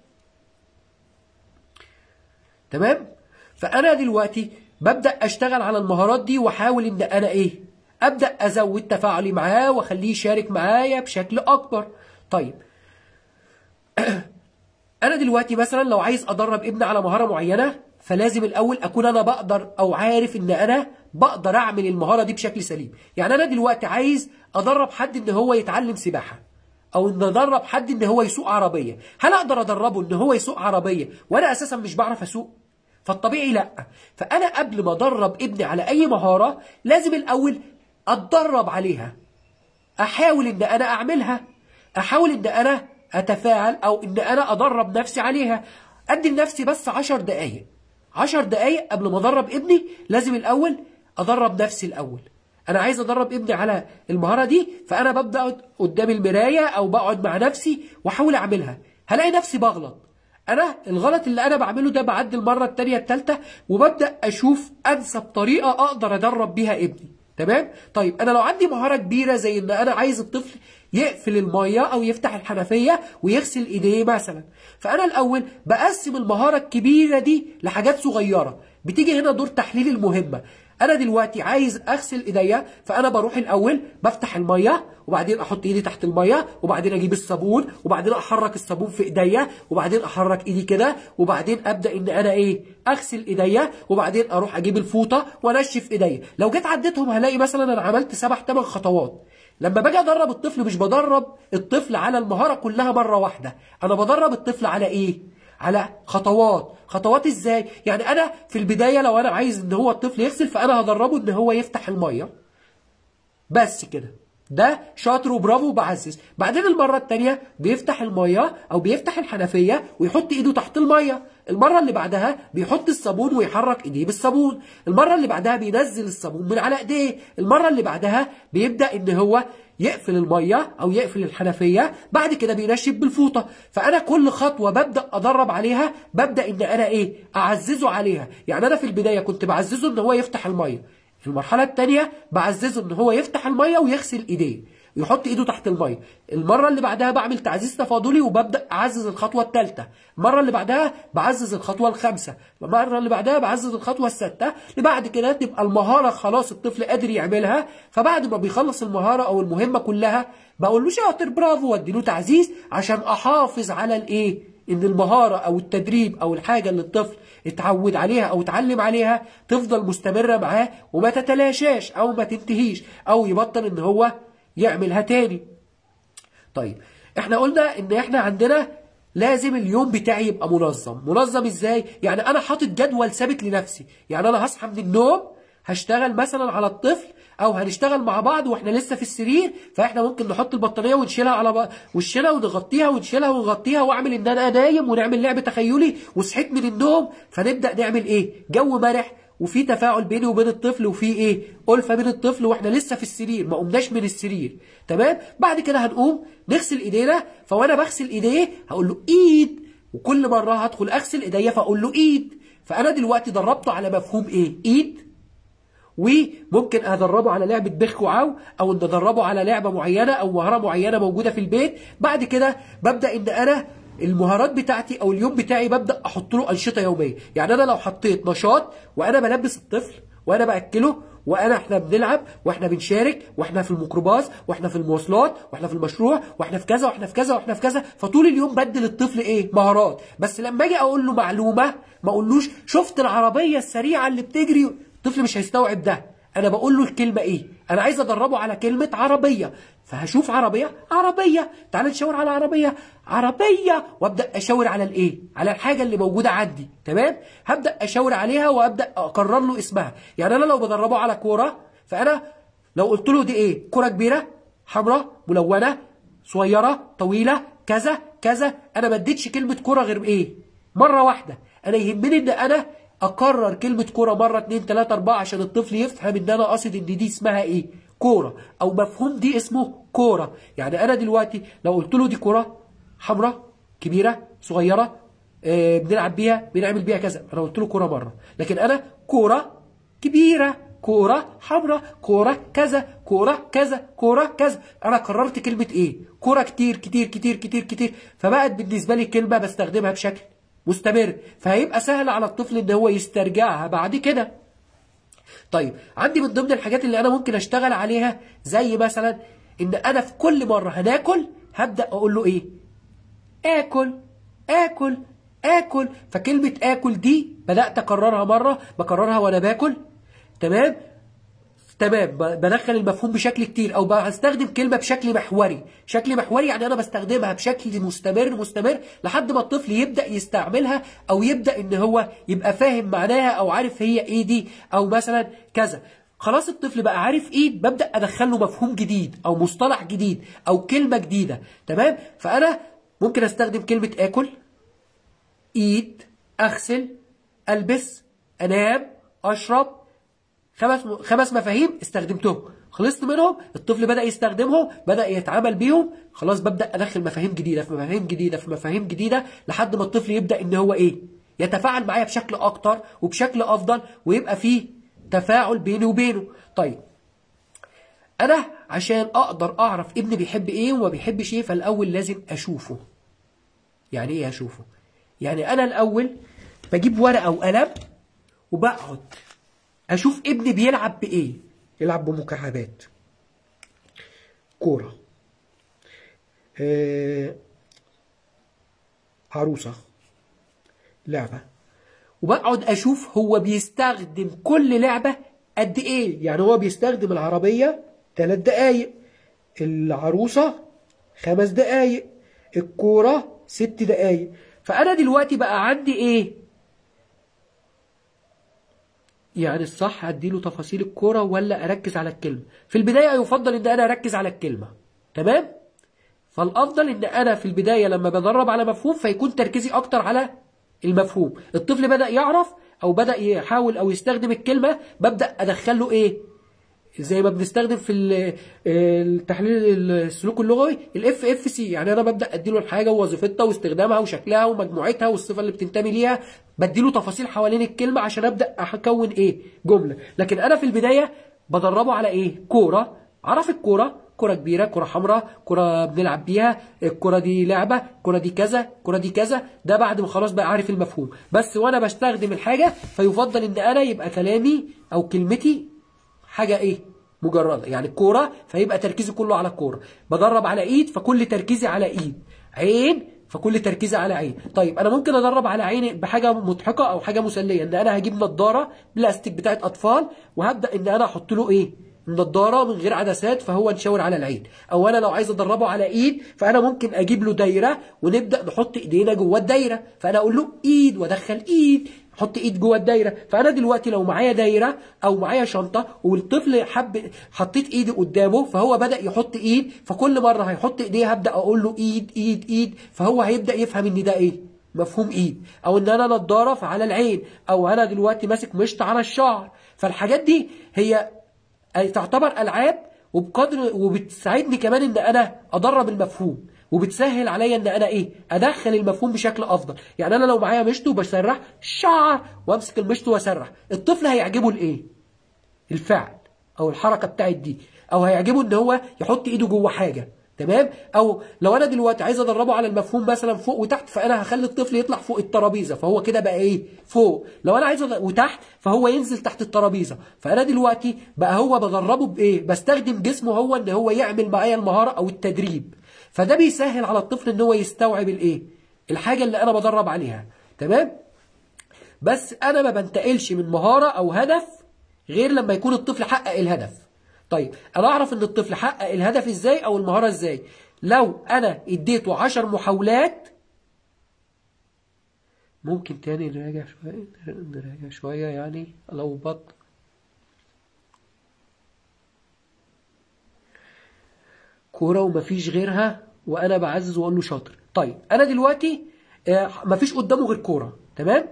تمام؟ فأنا دلوقتي ببدأ أشتغل على المهارات دي، وأحاول إن أنا إيه؟ أبدأ أزود تفاعلي معاه وأخليه يشارك معايا بشكل أكبر. طيب أنا دلوقتي مثلا لو عايز أدرب ابني على مهارة معينة، فلازم الأول أكون أنا بقدر أو عارف إن أنا بقدر أعمل المهارة دي بشكل سليم. يعني أنا دلوقتي عايز أدرب حد إن هو يتعلم سباحة، أو إن أدرب حد إن هو يسوق عربية، هل أقدر أدربه إن هو يسوق عربية وأنا أساسا مش بعرف أسوق؟ فالطبيعي لأ. فأنا قبل ما أدرب ابني على أي مهارة لازم الأول أتدرب عليها، أحاول إن أنا أعملها، أحاول إن أنا أتفاعل، أو إن أنا أدرب نفسي عليها. أدي لنفسي بس عشر دقايق، عشر دقايق قبل ما أدرب ابني لازم الأول أدرب نفسي الأول. أنا عايز أدرب ابني على المهارة دي، فأنا ببدأ قدام المراية أو بقعد مع نفسي وأحاول أعملها، هلاقي نفسي بغلط. أنا الغلط اللي أنا بعمله ده بعدي المرة التانية التالتة، وببدأ أشوف أنسب طريقة أقدر أدرب بيها ابني. تمام؟ طيب أنا لو عندي مهارة كبيرة زي إن أنا عايز الطفل يقفل الميه او يفتح الحنفيه ويغسل ايديه مثلا، فانا الاول بقسم المهاره الكبيره دي لحاجات صغيره، بتيجي هنا دور تحليل المهمه. انا دلوقتي عايز اغسل ايديا، فانا بروح الاول بفتح الميه، وبعدين احط ايدي تحت الميه، وبعدين اجيب الصابون، وبعدين احرك الصابون في ايديا، وبعدين احرك ايدي كده، وبعدين ابدا ان انا ايه؟ اغسل ايديا، وبعدين اروح اجيب الفوطه وانشف ايديا. لو جيت عديتهم هلاقي مثلا انا عملت سبع ثمان خطوات. لما باجي ادرب الطفل مش بدرب الطفل على المهاره كلها مره واحده، انا بدرب الطفل على ايه؟ على خطوات. خطوات ازاي؟ يعني انا في البدايه لو انا عايز ان هو الطفل يغسل، فانا هدربه ان هو يفتح الميه، بس كده. ده شاطر وبرافو بعزز. بعدين المره الثانيه بيفتح الميه او بيفتح الحنفيه ويحط ايده تحت الميه، المره اللي بعدها بيحط الصابون ويحرك ايديه بالصابون، المره اللي بعدها بينزل الصابون من على ايديه، المره اللي بعدها بيبدا ان هو يقفل الميه او يقفل الحنفيه، بعد كده بينشف بالفوطه. فانا كل خطوه ببدا ادرب عليها، ببدا ان انا ايه اعززه عليها. يعني انا في البدايه كنت بعززه ان هو يفتح الميه، في المرحلة الثانية بعززه ان هو يفتح المية ويغسل ايديه، يحط ايده تحت المية. المرة اللي بعدها بعمل تعزيز تفاضلي وببدأ اعزز الخطوة الثالثة، المرة اللي بعدها بعزز الخطوة الخامسة، المرة اللي بعدها بعزز الخطوة السادسة، لبعد كده تبقى المهارة خلاص الطفل قادر يعملها. فبعد ما بيخلص المهارة او المهمة كلها بقول له شاطر برافو وادي له تعزيز، عشان احافظ على الايه؟ إن المهارة أو التدريب أو الحاجة اللي الطفل اتعود عليها أو اتعلم عليها تفضل مستمرة معاه وما تتلاشاش أو ما تنتهيش أو يبطل إن هو يعملها تاني. طيب إحنا قلنا إن إحنا عندنا لازم اليوم بتاعي يبقى منظم، منظم إزاي؟ يعني أنا حاطط جدول ثابت لنفسي، يعني أنا هصحى من النوم هشتغل مثلا على الطفل او هنشتغل مع بعض واحنا لسه في السرير، فاحنا ممكن نحط البطانيه ونشيلها على وشنا ونغطيها ونشيلها ونغطيها، واعمل ان انا نايم ونعمل لعب تخيلي وصحيت من النوم، فنبدا نعمل ايه؟ جو مرح وفي تفاعل بيني وبين الطفل وفي ايه؟ ألفة بين الطفل واحنا لسه في السرير، ما قمناش من السرير، تمام؟ بعد كده هنقوم نغسل ايدينا، فوانا بغسل ايديه هقول له ايد، وكل مره هدخل اغسل ايديا فاقول له ايد، فانا دلوقتي دربته على مفهوم ايه؟ ايد. وممكن ادربه على لعبه بخ وعو، او ان ادربه على لعبه معينه او مهاره معينه موجوده في البيت. بعد كده ببدا ان انا المهارات بتاعتي او اليوم بتاعي ببدا احط له انشطه يوميه. يعني انا لو حطيت نشاط وانا بلبس الطفل وانا باكله وانا احنا بنلعب واحنا بنشارك واحنا في الميكروباص واحنا في المواصلات واحنا في المشروع واحنا في كذا واحنا في كذا واحنا في كذا، فطول اليوم بدل الطفل ايه؟ مهارات. بس لما اجي اقول له معلومه ما اقولوش شفت العربيه السريعه اللي بتجري، الطفل مش هيستوعب ده. انا بقول له الكلمه ايه؟ انا عايز ادربه على كلمه عربيه، فهشوف عربيه، عربيه، تعال نشاور على عربيه، عربيه، وابدا اشاور على الايه؟ على الحاجه اللي موجوده عندي، تمام؟ هبدا اشاور عليها وابدا اقرر له اسمها. يعني انا لو بدربه على كوره، فانا لو قلت له دي ايه؟ كوره كبيره، حمراء، ملونه، صغيره، طويله، كذا كذا، انا ما اديتش كلمه كوره غير ايه؟ مره واحده. انا يهمني ان انا اكرر كلمه كوره مره اتنين تلاته اربعه عشان الطفل يفهم ان انا قاصد ان دي اسمها ايه؟ كوره، او مفهوم دي اسمه كوره. يعني انا دلوقتي لو قلت له دي كوره حمراء كبيره صغيره آه بنلعب بيها بنعمل بيها كذا، انا قلت له كوره مره. لكن انا كوره كبيره، كوره حمراء، كوره كذا، كوره كذا، كوره كذا، انا كررت كلمه ايه؟ كوره كتير كتير كتير كتير كتير، فبقت بالنسبه لي كلمه بستخدمها بشكل مستمر، فهيبقى سهل على الطفل ان هو يسترجعها بعد كده. طيب عندي من ضمن الحاجات اللي انا ممكن اشتغل عليها زي مثلا ان انا في كل مره هناكل هبدا اقول له ايه؟ اكل اكل اكل، فكلمه اكل دي بدات اكررها مره، بكررها وانا باكل، تمام؟ تمام، بدخل المفهوم بشكل كتير او بستخدم كلمه بشكل محوري، شكل محوري يعني انا بستخدمها بشكل مستمر مستمر لحد ما الطفل يبدا يستعملها او يبدا ان هو يبقى فاهم معناها او عارف هي ايه دي، او مثلا كذا. خلاص الطفل بقى عارف ايه، ببدا ادخل له مفهوم جديد او مصطلح جديد او كلمه جديده، تمام؟ فانا ممكن استخدم كلمه اكل، ايد، اغسل، البس، انام، اشرب، خمس خمس مفاهيم استخدمتهم، خلصت منهم، الطفل بدأ يستخدمهم، بدأ يتعامل بيهم، خلاص ببدأ أدخل مفاهيم جديدة في مفاهيم جديدة في مفاهيم جديدة لحد ما الطفل يبدأ إن هو إيه؟ يتفاعل معايا بشكل أكتر وبشكل أفضل ويبقى فيه تفاعل بيني وبينه. طيب أنا عشان أقدر أعرف ابني بيحب إيه وما بيحبش إيه، فالأول لازم أشوفه. يعني إيه أشوفه؟ يعني أنا الأول بجيب ورقة وقلم وبقعد اشوف ابني بيلعب بايه؟ يلعب بمكعبات، كوره، آه، عروسه، لعبه، وبقعد اشوف هو بيستخدم كل لعبه قد ايه. يعني هو بيستخدم العربيه ثلاث دقايق، العروسه خمس دقايق، الكوره ست دقايق، فانا دلوقتي بقى عندي ايه؟ يعني الصح أديله تفاصيل الكورة ولا أركز على الكلمة؟ في البداية يفضل إن أنا أركز على الكلمة، تمام؟ فالأفضل إن أنا في البداية لما بدرب على مفهوم فيكون تركيزي أكتر على المفهوم. الطفل بدأ يعرف أو بدأ يحاول أو يستخدم الكلمة، ببدأ أدخله إيه؟ زي ما بنستخدم في التحليل السلوك اللغوي الاف اف سي، يعني انا ببدا اديله الحاجه ووظيفتها واستخدامها وشكلها ومجموعتها والصفه اللي بتنتمي ليها، بديله تفاصيل حوالين الكلمه عشان ابدا اكون ايه؟ جمله. لكن انا في البدايه بدربه على ايه؟ كوره، عرف الكوره، كوره كبيره، كوره حمراء، كوره بنلعب بيها، الكوره دي لعبه، الكوره دي كذا، الكوره دي كذا، ده بعد ما خلاص بقى عارف المفهوم، بس وانا بستخدم الحاجه فيفضل ان انا يبقى كلامي او كلمتي حاجة ايه؟ مجردة، يعني الكورة فيبقى تركيزي كله على الكورة، بدرب على ايد فكل تركيزي على ايد، عين فكل تركيزي على عين. طيب انا ممكن ادرب على عيني بحاجة مضحكة او حاجة مسلية، ان انا هجيب نضارة بلاستيك بتاعت اطفال وهبدأ ان انا احط له ايه؟ النضارة من غير عدسات فهو نشاور على العين. او انا لو عايز ادربه على ايد فانا ممكن اجيب له دايرة ونبدأ نحط ايدينا جوه الدايرة، فانا اقول له ايد وادخل ايد، حط ايد جوه الدايره. فانا دلوقتي لو معايا دايره او معايا شنطه والطفل حب حطيت ايدي قدامه فهو بدا يحط ايد، فكل مره هيحط ايديه هبدا اقول له ايد ايد ايد، فهو هيبدا يفهم ان ده ايه؟ مفهوم ايد. او ان انا نضاره فعلى العين، او انا دلوقتي ماسك مشط على الشعر. فالحاجات دي هي تعتبر العاب، وبقدر وبتساعدني كمان ان انا ادرب المفهوم، وبتسهل عليا ان انا ايه؟ ادخل المفهوم بشكل افضل. يعني انا لو معايا مشط وبسرح شعر وامسك المشط واسرح، الطفل هيعجبه الايه؟ الفعل او الحركه بتاعت دي، او هيعجبه ان هو يحط ايده جوه حاجه، تمام؟ او لو انا دلوقتي عايز ادربه على المفهوم مثلا فوق وتحت، فانا هخلي الطفل يطلع فوق الترابيزه فهو كده بقى ايه؟ فوق. لو انا عايز وتحت فهو ينزل تحت الترابيزه، فانا دلوقتي بقى هو بدربه بايه؟ بستخدم جسمه هو ان هو يعمل معايا المهاره او التدريب، فده بيسهل على الطفل ان هو يستوعب الايه؟ الحاجه اللي انا بدرب عليها، تمام؟ بس انا ما بنتقلش من مهاره او هدف غير لما يكون الطفل حقق الهدف. طيب انا اعرف ان الطفل حقق الهدف ازاي او المهاره ازاي؟ لو انا اديته عشر محاولات، ممكن تاني نراجع شويه نراجع شويه يعني لو بط كورة ومفيش غيرها وأنا بعزز وأقول له شاطر. طيب أنا دلوقتي مفيش قدامه غير كورة، تمام؟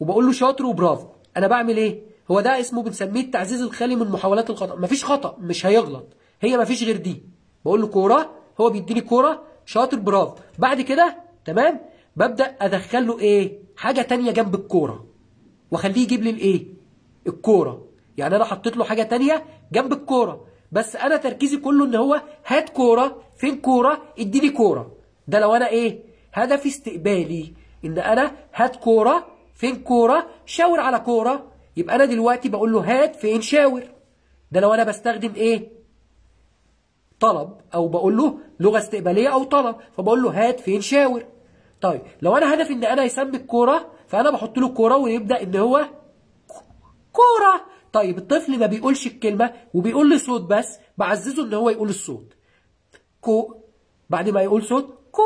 وبقول له شاطر وبرافو، أنا بعمل إيه؟ هو ده اسمه بنسميه التعزيز الخالي من محاولات الخطأ، مفيش خطأ، مش هيغلط، هي مفيش غير دي. بقول له كورة، هو بيديني كورة، شاطر، برافو. بعد كده تمام؟ ببدأ أدخل له إيه؟ حاجة تانية جنب الكورة، وأخليه يجيب لي الإيه؟ الكورة. يعني أنا حطيت له حاجة تانية جنب الكورة، بس انا تركيزي كله ان هو هات كوره، فين كوره؟ اديني كوره. ده لو انا ايه؟ هدفي استقبالي، ان انا هات كوره، فين كوره؟ شاور على كوره، يبقى انا دلوقتي بقول له هات فين شاور. ده لو انا بستخدم ايه؟ طلب، او بقول له لغه استقباليه او طلب، فبقول له هات فين شاور. طيب لو انا هدفي ان انا يسمي الكوره فانا بحط له الكوره ويبدا ان هو كوره. طيب الطفل ما بيقولش الكلمة وبيقول لي صوت، بس بعززه ان هو يقول الصوت كو، بعد ما يقول صوت كو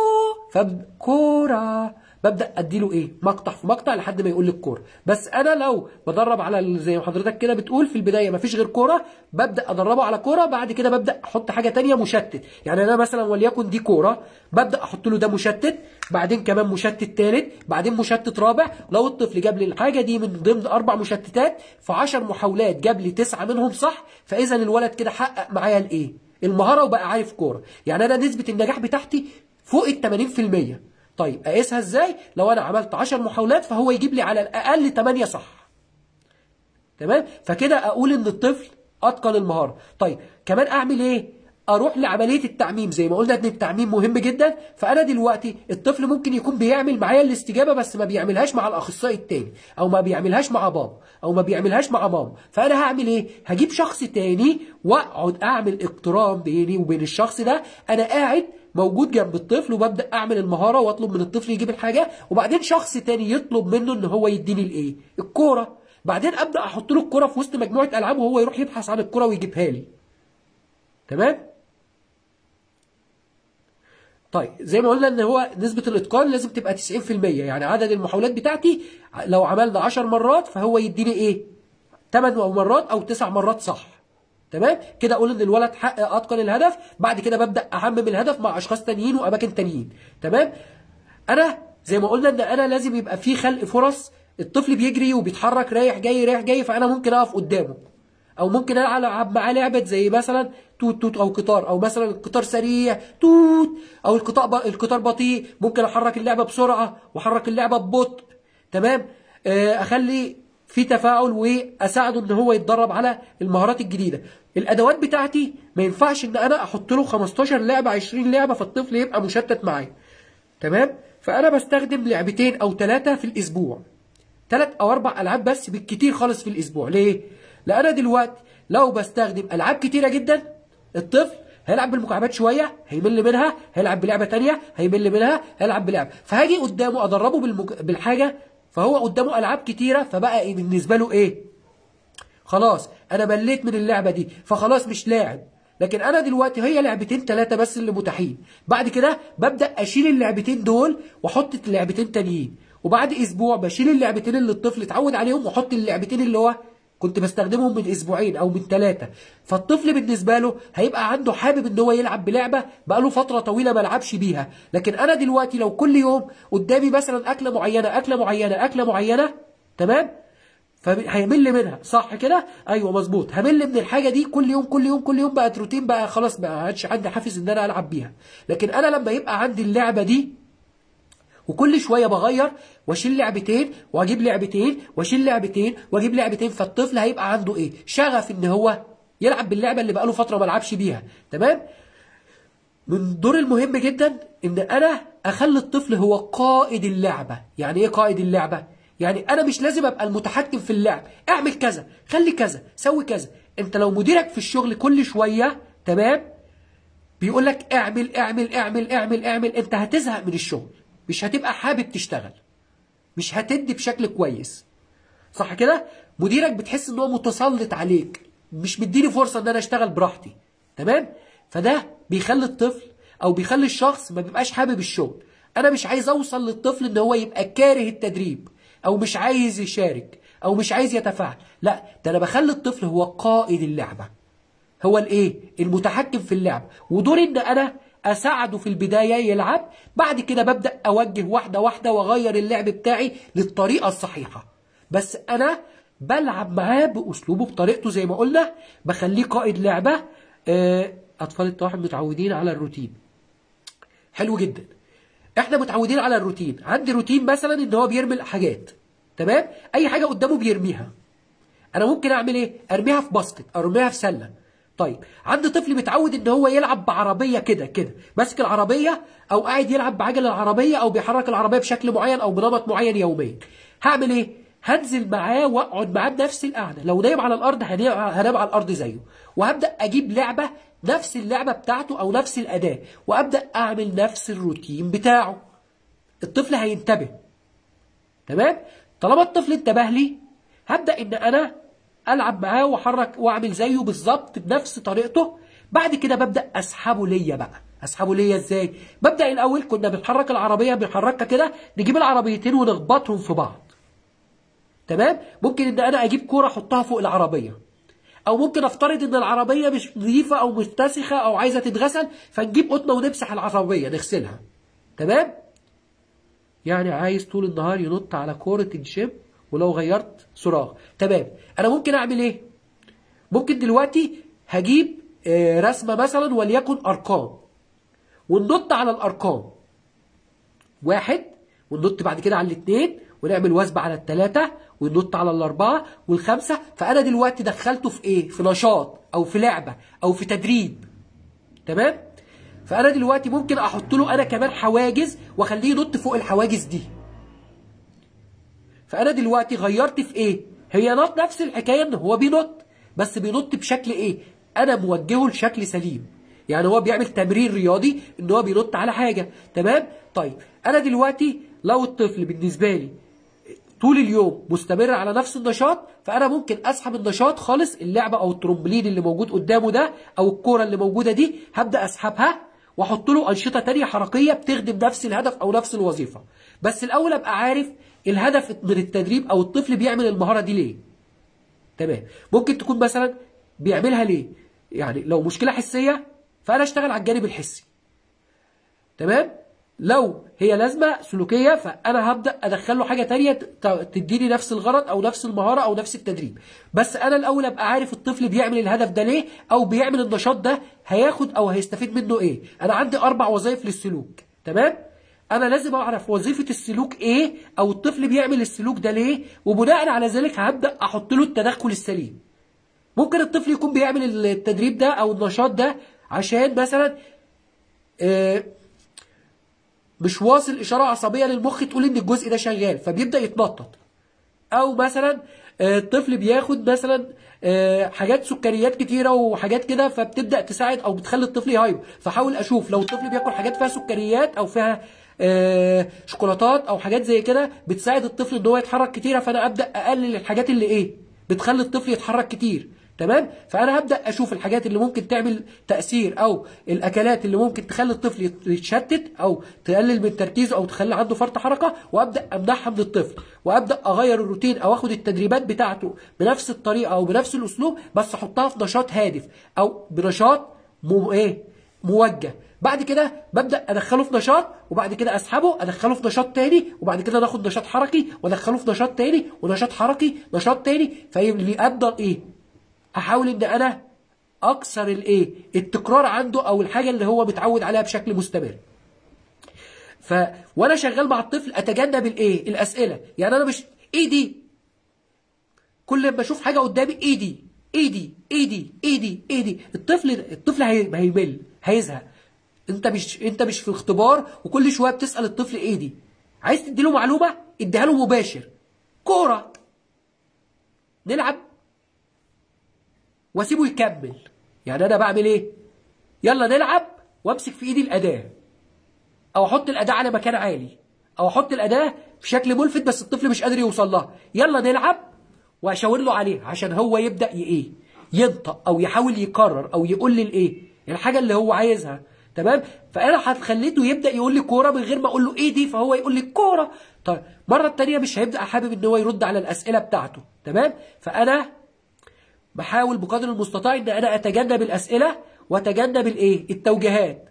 فكورة ببدأ اديله ايه؟ مقطع في مقطع لحد ما يقول لي الكورة. بس انا لو بدرب على زي ما حضرتك كده بتقول في البداية مفيش غير كورة، ببدأ ادربه على كورة، بعد كده ببدأ احط حاجة تانية مشتت. يعني انا مثلا وليكن دي كورة، ببدأ احط له ده مشتت، بعدين كمان مشتت ثالث، بعدين مشتت رابع. لو الطفل جاب لي الحاجه دي من ضمن اربع مشتتات في عشر محاولات جاب لي تسعه منهم صح، فاذا الولد كده حقق معايا الايه؟ المهاره وبقى عارف كوره. يعني انا نسبه النجاح بتاعتي فوق ال ثمانين في المية. طيب اقيسها ازاي؟ لو انا عملت عشر محاولات فهو يجيب لي على الاقل ثمانية صح، تمام؟ فكده اقول ان الطفل اتقن المهاره. طيب كمان اعمل ايه؟ اروح لعمليه التعميم. زي ما قلنا ان التعميم مهم جدا، فانا دلوقتي الطفل ممكن يكون بيعمل معايا الاستجابه بس ما بيعملهاش مع الاخصائي التاني، او ما بيعملهاش مع بابا، او ما بيعملهاش مع ماما، فانا هعمل ايه؟ هجيب شخص تاني واقعد اعمل اقتران بيني وبين الشخص ده، انا قاعد موجود جنب الطفل وببدا اعمل المهاره واطلب من الطفل يجيب الحاجه، وبعدين شخص تاني يطلب منه ان هو يديني الايه؟ الكوره، بعدين ابدا احط له الكوره في وسط مجموعه العاب وهو يروح يبحث عن الكوره ويجيبها لي، تمام؟ طيب زي ما قلنا ان هو نسبة الاتقان لازم تبقى تسعين في المية، يعني عدد المحاولات بتاعتي لو عملنا عشر مرات فهو يديني ايه؟ ثمان مرات او تسع مرات صح. تمام كده اقول ان الولد حقق اتقن الهدف، بعد كده ببدا اعمم الهدف مع اشخاص تانيين واماكن تانيين. تمام انا زي ما قلنا ان انا لازم يبقى في خلق فرص، الطفل بيجري وبيتحرك رايح جاي رايح جاي، فانا ممكن اقف قدامه او ممكن العب معاه لعبه زي مثلا توت توت او قطار، او مثلا القطار سريع توت او القطار القطار بطيء، ممكن احرك اللعبه بسرعه واحرك اللعبه ببطء. تمام اخلي في تفاعل واساعده ان هو يتدرب على المهارات الجديده. الادوات بتاعتي ما ينفعش ان انا احط له خمستاشر لعبه عشرين لعبه فالطفل يبقى مشتت معايا. تمام فانا بستخدم لعبتين او ثلاثه في الاسبوع، ثلاث او اربع العاب بس بالكتير خالص في الاسبوع. ليه؟ لأن أنا دلوقتي لو بستخدم ألعاب كتيرة جدا الطفل هيلعب بالمكعبات شوية هيمل منها، هيلعب بلعبة تانية هيمل منها، هيلعب بلعبة، فهاجي قدامه أدربه بالمك... بالحاجة، فهو قدامه ألعاب كتيرة، فبقى إيه بالنسبة له إيه؟ خلاص أنا مليت من اللعبة دي فخلاص مش لاعب، لكن أنا دلوقتي هي لعبتين تلاتة بس اللي متاحين، بعد كده ببدأ أشيل اللعبتين دول وأحط لعبتين تانيين، وبعد أسبوع بشيل اللعبتين اللي الطفل اتعود عليهم وأحط اللعبتين اللي هو كنت بستخدمهم من اسبوعين او من ثلاثه، فالطفل بالنسبه له هيبقى عنده حابب ان هو يلعب بلعبه بقى له فتره طويله ما لعبش بيها، لكن انا دلوقتي لو كل يوم قدامي مثلا اكله معينه اكله معينه اكله معينه، تمام؟ فهيمل منها، صح كده؟ ايوه مظبوط، همل من الحاجه دي كل يوم كل يوم كل يوم، بقت روتين، بقى خلاص ما عادش عندي حافز ان انا العب بيها، لكن انا لما يبقى عندي اللعبه دي وكل شويه بغير واشيل لعبتين واجيب لعبتين واشيل لعبتين واجيب لعبتين، فالطفل هيبقى عنده ايه؟ شغف ان هو يلعب باللعبه اللي بقاله فتره ما لعبش بيها. تمام؟ من دور المهم جدا ان انا اخلي الطفل هو قائد اللعبه. يعني ايه قائد اللعبه؟ يعني انا مش لازم ابقى المتحكم في اللعب، اعمل كذا، خلي كذا، سوي كذا. انت لو مديرك في الشغل كل شويه، تمام، بيقول لك اعمل اعمل اعمل اعمل اعمل، انت هتزهق من الشغل، مش هتبقى حابب تشتغل، مش هتدي بشكل كويس، صح كده؟ مديرك بتحس ان هو متسلط عليك، مش مديني فرصه ان انا اشتغل براحتي. تمام؟ فده بيخلي الطفل او بيخلي الشخص ما بيبقاش حابب الشغل. انا مش عايز اوصل للطفل ان هو يبقى كاره التدريب او مش عايز يشارك او مش عايز يتفاعل، لا، ده انا بخلي الطفل هو قائد اللعبه، هو الايه؟ المتحكم في اللعبه، ودوري ان انا اساعده في البدايه يلعب، بعد كده ببدا اوجه واحده واحده واغير اللعب بتاعي للطريقه الصحيحه، بس انا بلعب معاه باسلوبه بطريقته زي ما قلنا، بخليه قائد لعبه. اطفال التوحد متعودين على الروتين. حلو جدا. احنا متعودين على الروتين، عندي روتين مثلا ان هو بيرمي حاجات، تمام؟ اي حاجه قدامه بيرميها. انا ممكن اعمل ايه؟ ارميها في باسكت، ارميها في سله. طيب عند طفل متعود ان هو يلعب بعربيه كده كده، ماسك العربيه او قاعد يلعب بعجل العربيه او بيحرك العربيه بشكل معين او بنمط معين يوميا، هعمل ايه؟ هنزل معاه واقعد معاه بنفس القعده، لو نايم على الارض هنام على الارض زيه، وهبدا اجيب لعبه نفس اللعبه بتاعته او نفس الاداه، وابدا اعمل نفس الروتين بتاعه. الطفل هينتبه. تمام؟ طالما الطفل انتبه لي هبدا ان انا العب معاه واحرك واعمل زيه بالظبط بنفس طريقته، بعد كده ببدا اسحبه ليا بقى، اسحبه ليا ازاي؟ ببدا الاول كنا بنحرك العربيه بنحركها كده، نجيب العربيتين ونخبطهم في بعض. تمام؟ ممكن ان انا اجيب كوره احطها فوق العربيه، او ممكن افترض ان العربيه مش نظيفه او متسخه او عايزه تتغسل، فنجيب قطنه ونمسح العربيه نغسلها. تمام؟ يعني عايز طول النهار ينط على كوره الجيم ولو غيرت صراخ. تمام، انا ممكن اعمل ايه؟ ممكن دلوقتي هجيب رسمه مثلا وليكن ارقام، وننط على الارقام واحد، وننط بعد كده على الاثنين، ونعمل وثبه على الثلاثه، وننط على الاربعه والخمسه، فانا دلوقتي دخلته في ايه؟ في نشاط او في لعبه او في تدريب. تمام؟ فانا دلوقتي ممكن احط له انا كمان حواجز واخليه ينط فوق الحواجز دي. فأنا دلوقتي غيرت في إيه؟ هي نط نفس الحكاية إن هو بينط، بس بينط بشكل إيه؟ أنا موجهه لشكل سليم. يعني هو بيعمل تمرين رياضي إن هو بينط على حاجة، تمام؟ طيب، أنا دلوقتي لو الطفل بالنسبة لي طول اليوم مستمر على نفس النشاط، فأنا ممكن أسحب النشاط خالص، اللعبة أو الترمبلين اللي موجود قدامه ده، أو الكورة اللي موجودة دي، هبدأ أسحبها وأحط له أنشطة تانية حركية بتخدم نفس الهدف أو نفس الوظيفة. بس الأول أبقى عارف الهدف من التدريب او الطفل بيعمل المهاره دي ليه؟ تمام. ممكن تكون مثلا بيعملها ليه؟ يعني لو مشكله حسيه فانا اشتغل على الجانب الحسي. تمام؟ لو هي لازمه سلوكيه فانا هبدا ادخل له حاجه ثانيه تديني نفس الغرض او نفس المهاره او نفس التدريب، بس انا الاول ابقى عارف الطفل بيعمل الهدف ده ليه او بيعمل النشاط ده هياخد او هيستفيد منه ايه. انا عندي اربع وظائف للسلوك، تمام؟ انا لازم اعرف وظيفه السلوك ايه او الطفل بيعمل السلوك ده ليه، وبناء على ذلك هبدا احط له التدخل السليم. ممكن الطفل يكون بيعمل التدريب ده او النشاط ده عشان مثلا آه مش واصل اشاره عصبيه للمخ تقول ان الجزء ده شغال فبيبدا يتنطط، او مثلا الطفل بياخد مثلا حاجات سكريات كتيره وحاجات كده فبتبدا تساعد او بتخلي الطفل يهايبر. فحاول اشوف لو الطفل بياكل حاجات فيها سكريات او فيها شوكولاتات او حاجات زي كده بتساعد الطفل ان هو يتحرك كتيره، فانا ابدا اقلل الحاجات اللي ايه بتخلي الطفل يتحرك كتير. تمام؟ فانا هبدا اشوف الحاجات اللي ممكن تعمل تاثير او الاكلات اللي ممكن تخلي الطفل يتشتت او تقلل من تركيزه او تخلي عنده فرط حركه، وابدا امنعها من الطفل، وابدا اغير الروتين او اخد التدريبات بتاعته بنفس الطريقه او بنفس الاسلوب، بس احطها في نشاط هادف او بنشاط مو ايه موجه. بعد كده ببدا ادخله في نشاط، وبعد كده اسحبه ادخله في نشاط تاني، وبعد كده ناخد نشاط حركي وادخله في نشاط تاني ونشاط حركي نشاط تاني. فيبدا ايه احاول ان انا اكسر الايه؟ التكرار عنده او الحاجه اللي هو متعود عليها بشكل مستمر. ف وانا شغال مع الطفل اتجنب الايه؟ الاسئله، يعني انا مش ايدي كل ما اشوف حاجه قدامي ايدي ايدي ايدي ايدي ايدي، الطفل الطفل هيمل هيزهق. انت مش انت مش في اختبار وكل شويه بتسال الطفل ايدي. عايز تديله معلومه؟ اديها له مباشر. كوره نلعب واسيبه يكمل. يعني انا بعمل ايه؟ يلا نلعب وامسك في ايدي الاداه، او احط الاداه على مكان عالي، او احط الاداه بشكل ملفت بس الطفل مش قادر يوصل لها. يلا نلعب واشاور له عليه عشان هو يبدا ايه ينطق او يحاول يكرر او يقول لي الايه الحاجه اللي هو عايزها. تمام؟ فانا خليته يبدا يقول لي كوره من غير ما اقول له ايدي، فهو يقول لي كوره. طيب المره الثانيه مش هيبدا حابب ان هو يرد على الاسئله بتاعته. تمام؟ فانا بحاول بقدر المستطاع ان انا اتجنب الاسئله واتجنب الايه؟ التوجيهات.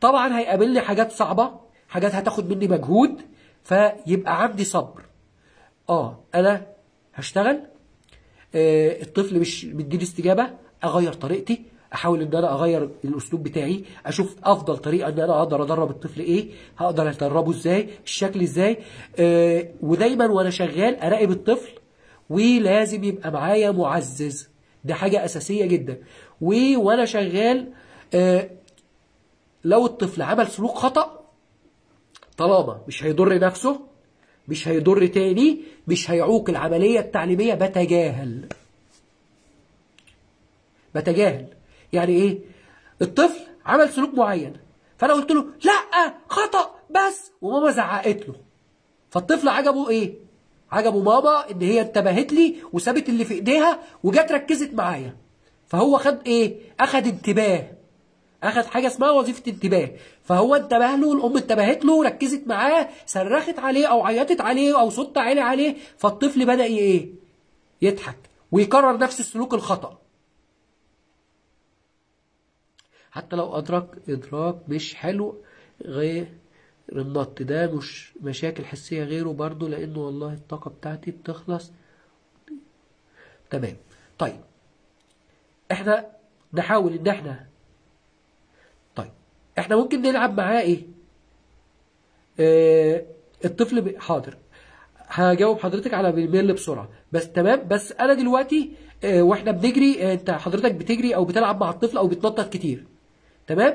طبعا هيقابلني حاجات صعبه، حاجات هتاخد مني مجهود، فيبقى عندي صبر. اه انا هشتغل، آه الطفل مش مديني استجابه، اغير طريقتي، احاول ان انا اغير الاسلوب بتاعي، اشوف افضل طريقه ان انا اقدر ادرب الطفل ايه، هقدر ادربه ازاي، الشكل ازاي، آه ودايما وانا شغال اراقب الطفل، ولازم يبقى معايا معزز، ده حاجة أساسية جدا. و وأنا شغال آه لو الطفل عمل سلوك خطأ طالما مش هيضر نفسه مش هيضر تاني مش هيعوق العملية التعليمية بتجاهل. بتجاهل يعني إيه؟ الطفل عمل سلوك معين فأنا قلت له لأ خطأ بس، وماما زعقت له، فالطفل عجبه إيه؟ عجبه ماما ان هي انتبهت لي وسابت اللي في ايديها وجت ركزت معايا، فهو خد ايه؟ اخد انتباه، اخد حاجه اسمها وظيفه انتباه، فهو انتبه له، الام انتبهت له وركزت معاه، صرخت عليه او عيطت عليه او صوت عالي عليه، فالطفل بدا ايه؟ يضحك ويكرر نفس السلوك الخطا. حتى لو ادرك ادراك مش حلو غير النط ده مش مشاكل حسيه غيره برضه، لانه والله الطاقه بتاعتي بتخلص. تمام. طيب احنا نحاول ان احنا طيب احنا ممكن نلعب معاه ايه؟ اه الطفل ب... حاضر هجاوب حضرتك على بالميل بسرعه بس. تمام. بس انا دلوقتي اه واحنا بنجري اه انت حضرتك بتجري او بتلعب مع الطفل او بتنطط كتير. تمام.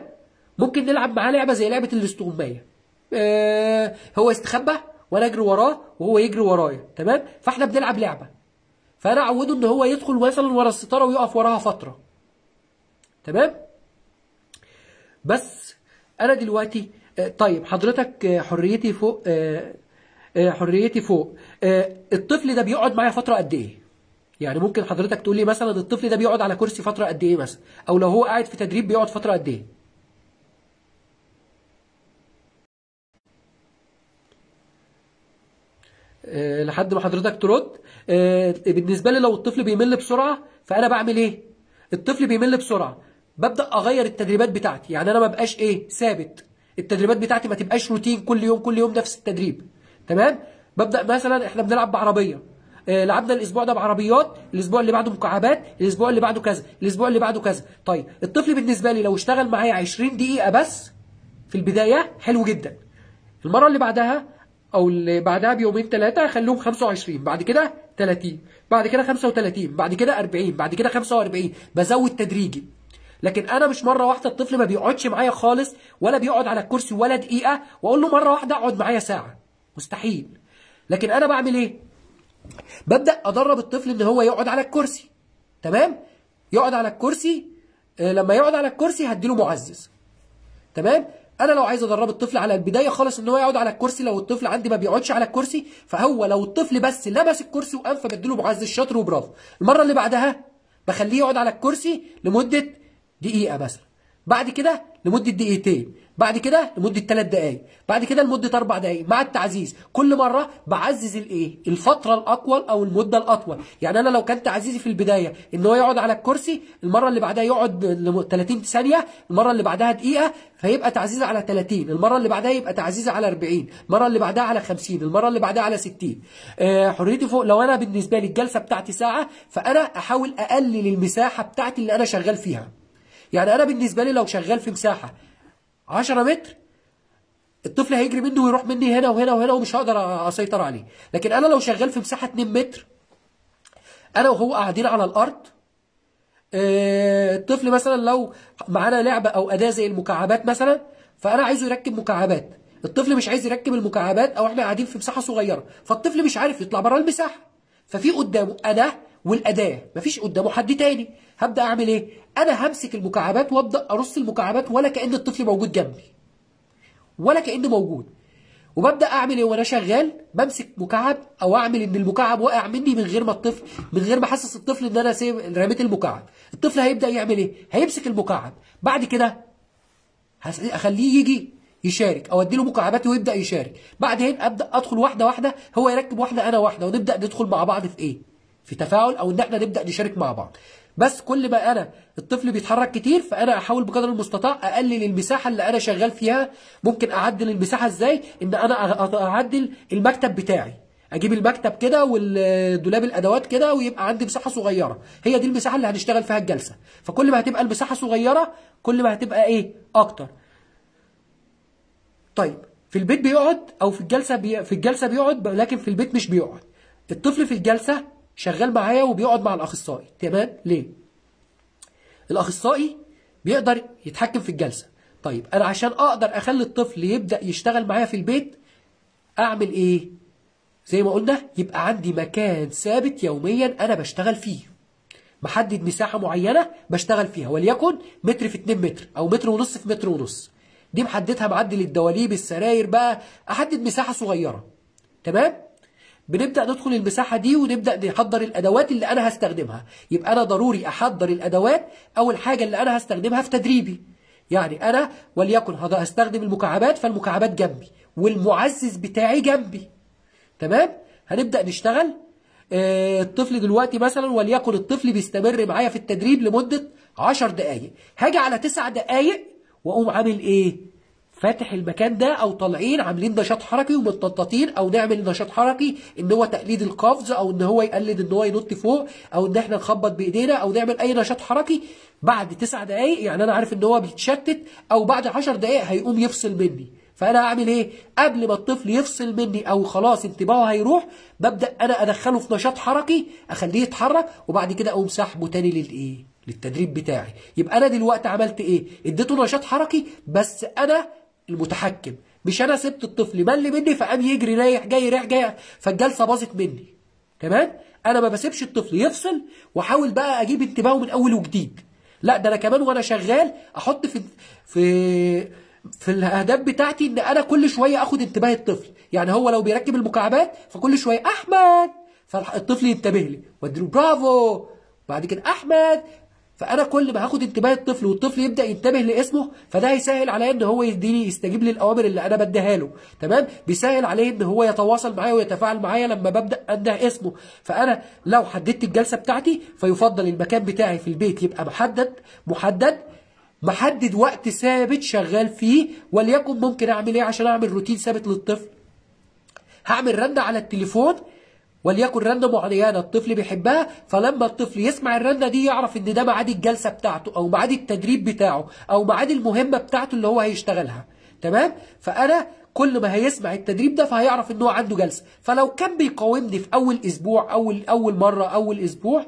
ممكن نلعب معاه لعبه زي لعبه الاستغمايه، آه هو يستخبى وانا اجري وراه وهو يجري ورايا. تمام. فاحنا بنلعب لعبه، فانا اعوده ان هو يدخل مثلا ورا الستاره ويقف وراها فتره. تمام. بس انا دلوقتي آه طيب حضرتك آه حريتي فوق آه آه حريتي فوق آه الطفل ده بيقعد معايا فتره قد ايه؟ يعني ممكن حضرتك تقول لي مثلا الطفل ده بيقعد على كرسي فتره قد ايه مثلا، او لو هو قاعد في تدريب بيقعد فتره قد ايه؟ لحد ما حضرتك ترد. بالنسبه لي لو الطفل بيمل بسرعه فانا بعمل ايه؟ الطفل بيمل بسرعه ببدا اغير التدريبات بتاعتي، يعني انا ما بقاش ايه ثابت، التدريبات بتاعتي ما تبقاش روتين كل يوم كل يوم نفس التدريب. تمام؟ ببدا مثلا احنا بنلعب بعربيه، لعبنا الاسبوع ده بعربيات، الاسبوع اللي بعده مكعبات، الاسبوع اللي بعده كذا، الاسبوع اللي بعده كذا. طيب الطفل بالنسبه لي لو اشتغل معايا عشرين دقيقه بس في البدايه حلو جدا. المره اللي بعدها او اللي بعدها بيومين ثلاثه خلوهم خمسة وعشرين، بعد كده ثلاثين، بعد كده خمسة وثلاثين، بعد كده أربعين، بعد كده خمسة وأربعين، بزود تدريجي. لكن انا مش مره واحده الطفل ما بيقعدش معايا خالص، ولا بيقعد على الكرسي ولا دقيقه، واقول له مره واحده اقعد معايا ساعه، مستحيل. لكن انا بعمل ايه؟ ببدا ادرب الطفل ان هو يقعد على الكرسي. تمام؟ يقعد على الكرسي، لما يقعد على الكرسي هديله معزز. تمام؟ انا لو عايز ادرب الطفل على البدايه خالص ان هو يقعد على الكرسي، لو الطفل عندي ما بيقعدش على الكرسي، فهو لو الطفل بس لمس الكرسي وقام فبديله معزز، شاطر وبرافو. المره اللي بعدها بخليه يقعد على الكرسي لمده دقيقه مثلا، بعد كده لمده دقيقتين، بعد كده لمده ثلاث دقائق، بعد كده لمده اربع دقائق مع التعزيز. كل مره بعزز الايه؟ الفتره الاطول او المده الاطول. يعني انا لو كان تعزيزي في البدايه ان هو يقعد على الكرسي، المره اللي بعدها يقعد ثلاثين ثانيه، المره اللي بعدها دقيقه، فيبقى تعزيز على ثلاثين، المره اللي بعدها يبقى تعزيز على أربعين، المره اللي بعدها على خمسين، المره اللي بعدها على ستين. أه حريتي فوق. لو انا بالنسبه لي الجلسه بتاعتي ساعه، فانا احاول اقلل المساحه بتاعتي اللي انا شغال فيها. يعني انا بالنسبه لي لو شغال في مساحه عشرة متر، الطفل هيجري مني ويروح مني هنا وهنا وهنا ومش هقدر اسيطر عليه. لكن انا لو شغال في مساحه اتنين متر، انا وهو قاعدين على الارض، الطفل مثلا لو معانا لعبه او اداه زي المكعبات مثلا، فانا عايزه يركب مكعبات، الطفل مش عايز يركب المكعبات، او احنا قاعدين في مساحه صغيره، فالطفل مش عارف يطلع بره المساحه، ففي قدامه انا والاداه، مفيش قدامه حد تاني. هبدا اعمل ايه؟ انا همسك المكعبات وابدا ارص المكعبات ولا كأن الطفل موجود جنبي، ولا كأنه موجود. وببدا اعمل ايه وانا شغال؟ بمسك مكعب او اعمل ان المكعب واقع مني من غير ما الطفل، من غير ما احسس الطفل ان انا رميت المكعب. الطفل هيبدا يعمل ايه؟ هيمسك المكعب، بعد كده اخليه يجي يشارك او اديله مكعبات ويبدا يشارك. بعدين ابدا ادخل واحده واحده، هو يركب واحده انا واحده، ونبدا ندخل مع بعض في ايه؟ في تفاعل، او ان احنا نبدا نشارك مع بعض. بس كل ما انا الطفل بيتحرك كتير، فانا احاول بقدر المستطاع اقلل المساحه اللي انا شغال فيها. ممكن اعدل المساحه ازاي؟ ان انا اعدل المكتب بتاعي، اجيب المكتب كده والدولاب الادوات كده، ويبقى عندي مساحه صغيره، هي دي المساحه اللي هنشتغل فيها الجلسه. فكل ما هتبقى المساحه صغيره كل ما هتبقى ايه؟ اكتر. طيب في البيت بيقعد، او في الجلسه بي... في الجلسه بيقعد، لكن في البيت مش بيقعد. الطفل في الجلسه شغال معايا وبيقعد مع الاخصائي. تمام؟ ليه؟ الاخصائي بيقدر يتحكم في الجلسه. طيب انا عشان اقدر اخلي الطفل يبدا يشتغل معايا في البيت اعمل ايه؟ زي ما قلنا يبقى عندي مكان ثابت يوميا انا بشتغل فيه، محدد مساحه معينه بشتغل فيها، وليكن متر في اتنين متر، او متر ونص في متر ونص، دي محددها معدل الدواليب السراير، بقى احدد مساحه صغيره. تمام؟ بنبدأ ندخل المساحة دي ونبدأ نحضر الأدوات اللي أنا هستخدمها. يبقى أنا ضروري أحضر الأدوات، أول حاجة اللي أنا هستخدمها في تدريبي. يعني أنا وليكن هستخدم المكعبات، فالمكعبات جنبي والمعزز بتاعي جنبي. تمام؟ هنبدأ نشتغل. الطفل دلوقتي مثلا وليكن الطفل بيستمر معايا في التدريب لمدة عشر دقايق، هاجي على تسع دقايق وأقوم عامل إيه؟ فاتح المكان ده، او طالعين عاملين نشاط حركي ومتنططين، او نعمل نشاط حركي ان هو تقليد القفز، او ان هو يقلد ان هو ينط فوق، او ان احنا نخبط بايدينا، او نعمل اي نشاط حركي. بعد تسع دقائق يعني انا عارف ان هو بيتشتت، او بعد عشر دقائق هيقوم يفصل مني، فانا هعمل ايه؟ قبل ما الطفل يفصل مني او خلاص انتباهه هيروح، ببدا انا ادخله في نشاط حركي، اخليه يتحرك، وبعد كده اقوم سحبه تاني للايه؟ للتدريب بتاعي. يبقى انا دلوقتي عملت ايه؟ اديته نشاط حركي، بس انا المتحكم، مش انا سبت الطفل مل مني فقام يجري رايح جاي رايح جاي فالجلسه باظت مني. تمام؟ انا ما بسيبش الطفل يفصل واحاول بقى اجيب انتباهه من اول وجديد، لا ده انا كمان وانا شغال احط في في في الاهداف بتاعتي ان انا كل شويه اخد انتباه الطفل. يعني هو لو بيركب المكعبات فكل شويه احمد، فالطفل ينتبه لي واديله برافو، بعد كده احمد، فانا كل ما هاخد انتباه الطفل والطفل يبدا ينتبه لاسمه، فده هيسهل عليا ان هو يديني يستجيب للاوامر اللي انا بديها له، تمام؟ بيسهل عليه ان هو يتواصل معايا ويتفاعل معايا لما ببدا انده اسمه. فانا لو حددت الجلسه بتاعتي فيفضل المكان بتاعي في البيت يبقى محدد محدد محدد وقت ثابت شغال فيه، وليكن ممكن اعمل ايه عشان اعمل روتين ثابت للطفل؟ هعمل رنه على التليفون، وليكن رنه معينه الطفل بيحبها، فلما الطفل يسمع الرنه دي يعرف ان ده ميعاد الجلسه بتاعته او ميعاد التدريب بتاعه او ميعاد المهمه بتاعته اللي هو هيشتغلها، تمام؟ فانا كل ما هيسمع التدريب ده فهيعرف ان هو عنده جلسه. فلو كان بيقاومني في اول اسبوع، اول اول مره، اول اسبوع،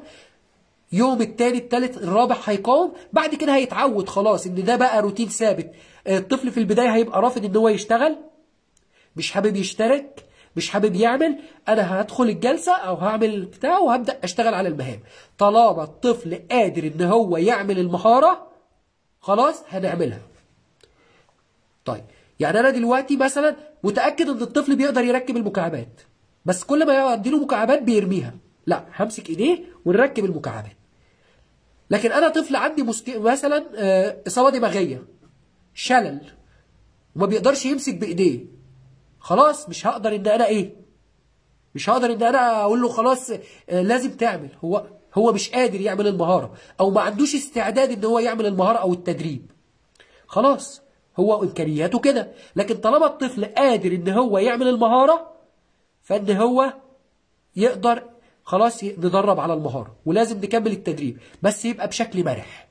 يوم التاني التالت الرابع هيقاوم، بعد كده هيتعود خلاص ان ده بقى روتين ثابت. الطفل في البدايه هيبقى رافض ان هو يشتغل، مش حابب يشترك، مش حابب يعمل، انا هدخل الجلسه او هعمل بتاع وهبدا اشتغل على المهام. طالما الطفل قادر ان هو يعمل المهاره خلاص هنعملها. طيب يعني انا دلوقتي مثلا متاكد ان الطفل بيقدر يركب المكعبات، بس كل ما اديله مكعبات بيرميها، لا همسك ايديه ونركب المكعبات. لكن انا طفل عندي مسك... مثلا اصابه دماغيه، شلل، وما بيقدرش يمسك بايديه، خلاص مش هقدر ان انا ايه؟ مش هقدر ان انا اقول له خلاص لازم تعمل، هو هو مش قادر يعمل المهاره او ما عندوش استعداد ان هو يعمل المهاره او التدريب. خلاص هو امكانياته كده، لكن طالما الطفل قادر ان هو يعمل المهاره فان هو يقدر خلاص ندرب على المهاره، ولازم نكمل التدريب بس يبقى بشكل مرح.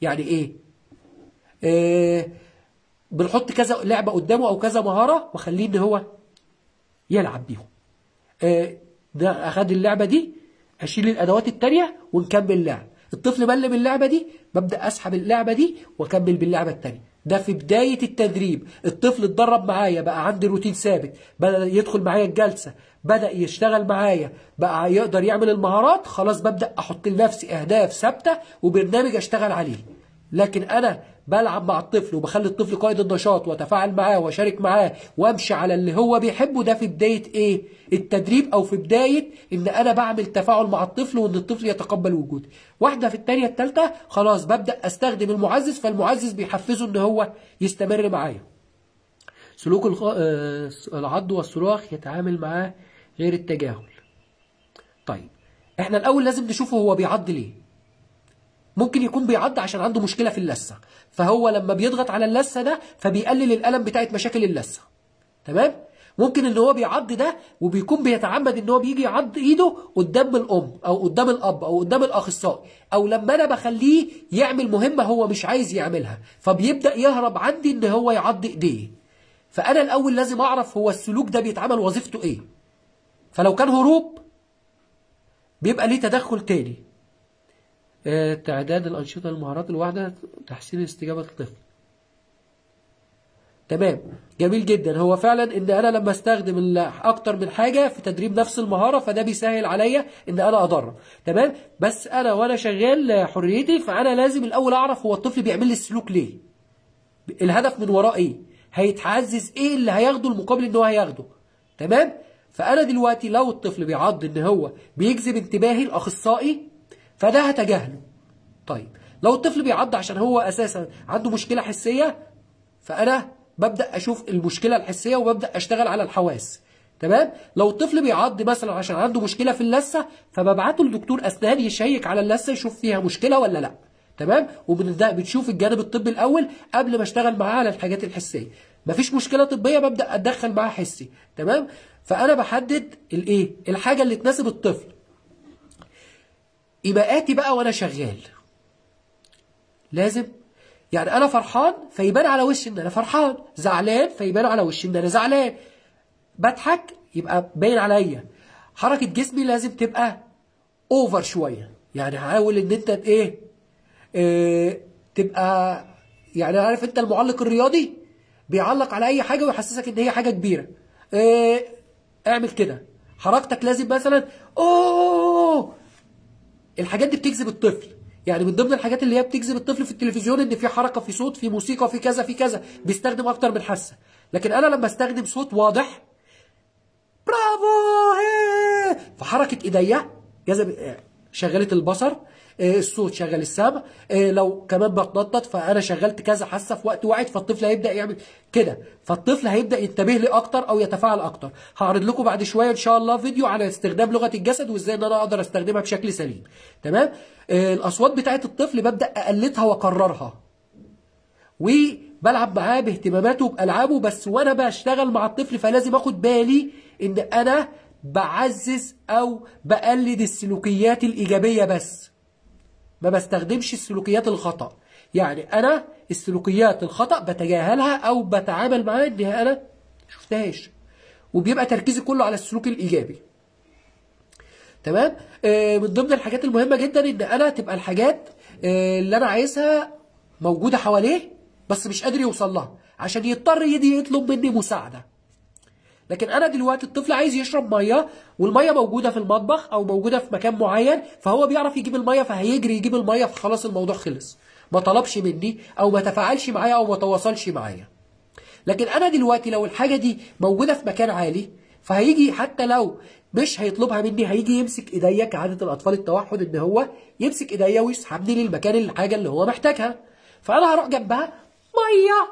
يعني ايه؟ ايه بنحط كذا لعبه قدامه او كذا مهاره واخليه ان هو يلعب بيهم. آه ده اخد اللعبه دي، اشيل الادوات الثانيه ونكمل اللعب. الطفل مل من اللعبه دي ببدا اسحب اللعبه دي واكمل باللعبه الثانيه. ده في بدايه التدريب، الطفل اتدرب معايا بقى عندي روتين ثابت، بدا يدخل معايا الجلسه، بدا يشتغل معايا، بقى يقدر يعمل المهارات، خلاص ببدا احط لنفسي اهداف ثابته وبرنامج اشتغل عليه. لكن انا بلعب مع الطفل وبخلي الطفل قائد النشاط واتفاعل معاه واشارك معاه وامشي على اللي هو بيحبه، ده في بدايه ايه؟ التدريب او في بدايه ان انا بعمل تفاعل مع الطفل وان الطفل يتقبل وجودي. واحده في الثانيه الثالثه خلاص ببدا استخدم المعزز، فالمعزز بيحفزه ان هو يستمر معايا. سلوك العض والصراخ يتعامل معاه غير التجاهل. طيب احنا الاول لازم نشوفه هو بيعض ليه. ممكن يكون بيعض عشان عنده مشكله في اللثه، فهو لما بيضغط على اللثه ده فبيقلل الالم بتاعت مشاكل اللثه، تمام؟ ممكن ان هو بيعض ده وبيكون بيتعمد ان هو بيجي يعض ايده قدام الام او قدام الاب او قدام الاخصائي، او لما انا بخليه يعمل مهمه هو مش عايز يعملها فبيبدا يهرب عندي ان هو يعض ايديه. فانا الاول لازم اعرف هو السلوك ده بيتعمل وظيفته ايه، فلو كان هروب بيبقى ليه تدخل تاني. تعداد الأنشطة المهارات الواحدة تحسين استجابة الطفل. تمام، جميل جدا. هو فعلا ان انا لما استخدم اكتر من حاجة في تدريب نفس المهارة فده بيسهل عليا ان انا ادرب، تمام؟ بس انا وانا شغال حريتي فانا لازم الاول اعرف هو الطفل بيعمل لي السلوك ليه، الهدف من وراه ايه، هيتعزز ايه اللي هياخده المقابل ان هو هياخده، تمام؟ فانا دلوقتي لو الطفل بيعض ان هو بيجذب انتباهي الاخصائي فده هتجاهله. طيب لو الطفل بيعض عشان هو اساسا عنده مشكله حسيه فانا ببدا اشوف المشكله الحسيه وببدا اشتغل على الحواس، تمام؟ لو الطفل بيعض مثلا عشان عنده مشكله في اللثه فببعته لدكتور اسنان يشيك على اللثه يشوف فيها مشكله ولا لا، تمام؟ وبنبدا بنشوف الجانب الطبي الاول قبل ما اشتغل معاه على الحاجات الحسيه. مفيش مشكله طبيه ببدا اتدخل معاه حسي، تمام؟ فانا بحدد الايه؟ الحاجه اللي تناسب الطفل. إباءاتي بقى وأنا شغال لازم، يعني أنا فرحان فيبان على وشي إن أنا فرحان، زعلان فيبان على وشي إن أنا زعلان، بضحك يبقى باين عليا، حركة جسمي لازم تبقى أوفر شوية، يعني حاول إن أنت إيه؟ إيه تبقى يعني عارف أنت المعلق الرياضي بيعلق على أي حاجة ويحسسك إن هي حاجة كبيرة، إيه اعمل كده، حركتك لازم مثلا أوه، الحاجات دي بتجذب الطفل. يعني من ضمن الحاجات اللي هي بتجذب الطفل في التلفزيون ان في حركه، في صوت، في موسيقى، في كذا في كذا، بيستخدم اكتر من حاسه. لكن انا لما استخدم صوت واضح، برافو، هي، فحركه ايديا جذب شغلت البصر، الصوت شغل السمع، لو كمان بتنطط فانا شغلت كذا حاسه في وقت واحد، فالطفل هيبدا يعمل كده، فالطفل هيبدا ينتبه لي اكتر او يتفاعل اكتر. هعرض لكم بعد شويه ان شاء الله فيديو على استخدام لغه الجسد وازاي ان انا اقدر استخدمها بشكل سليم. تمام؟ الاصوات بتاعت الطفل ببدا اقلدها واكررها، وبلعب معاه باهتماماته بالعابه، بس وانا بشتغل مع الطفل فلازم اخد بالي ان انا بعزز او بقلد السلوكيات الايجابيه بس، ما بستخدمش السلوكيات الخطأ. يعني انا السلوكيات الخطأ بتجاهلها او بتعامل معاها انها انا شفتهاش، وبيبقى تركيزي كله على السلوك الايجابي. تمام؟ آه من ضمن الحاجات المهمه جدا ان انا تبقى الحاجات آه اللي انا عايزها موجوده حواليه بس مش قادر يوصل لها، عشان يضطر يدي يطلب مني مساعده. لكن انا دلوقتي الطفل عايز يشرب ميه، والميه موجوده في المطبخ او موجوده في مكان معين، فهو بيعرف يجيب الميه فهيجري يجيب الميه، فخلاص الموضوع خلص، ما طلبش مني او ما تفاعلش معايا او ما تواصلش معايا. لكن انا دلوقتي لو الحاجه دي موجوده في مكان عالي فهيجي، حتى لو مش هيطلبها مني هيجي يمسك ايديا، كعاده الاطفال التوحد ان هو يمسك ايديا ويسحبني للمكان الحاجه اللي هو محتاجها، فانا هروح جنبها ميه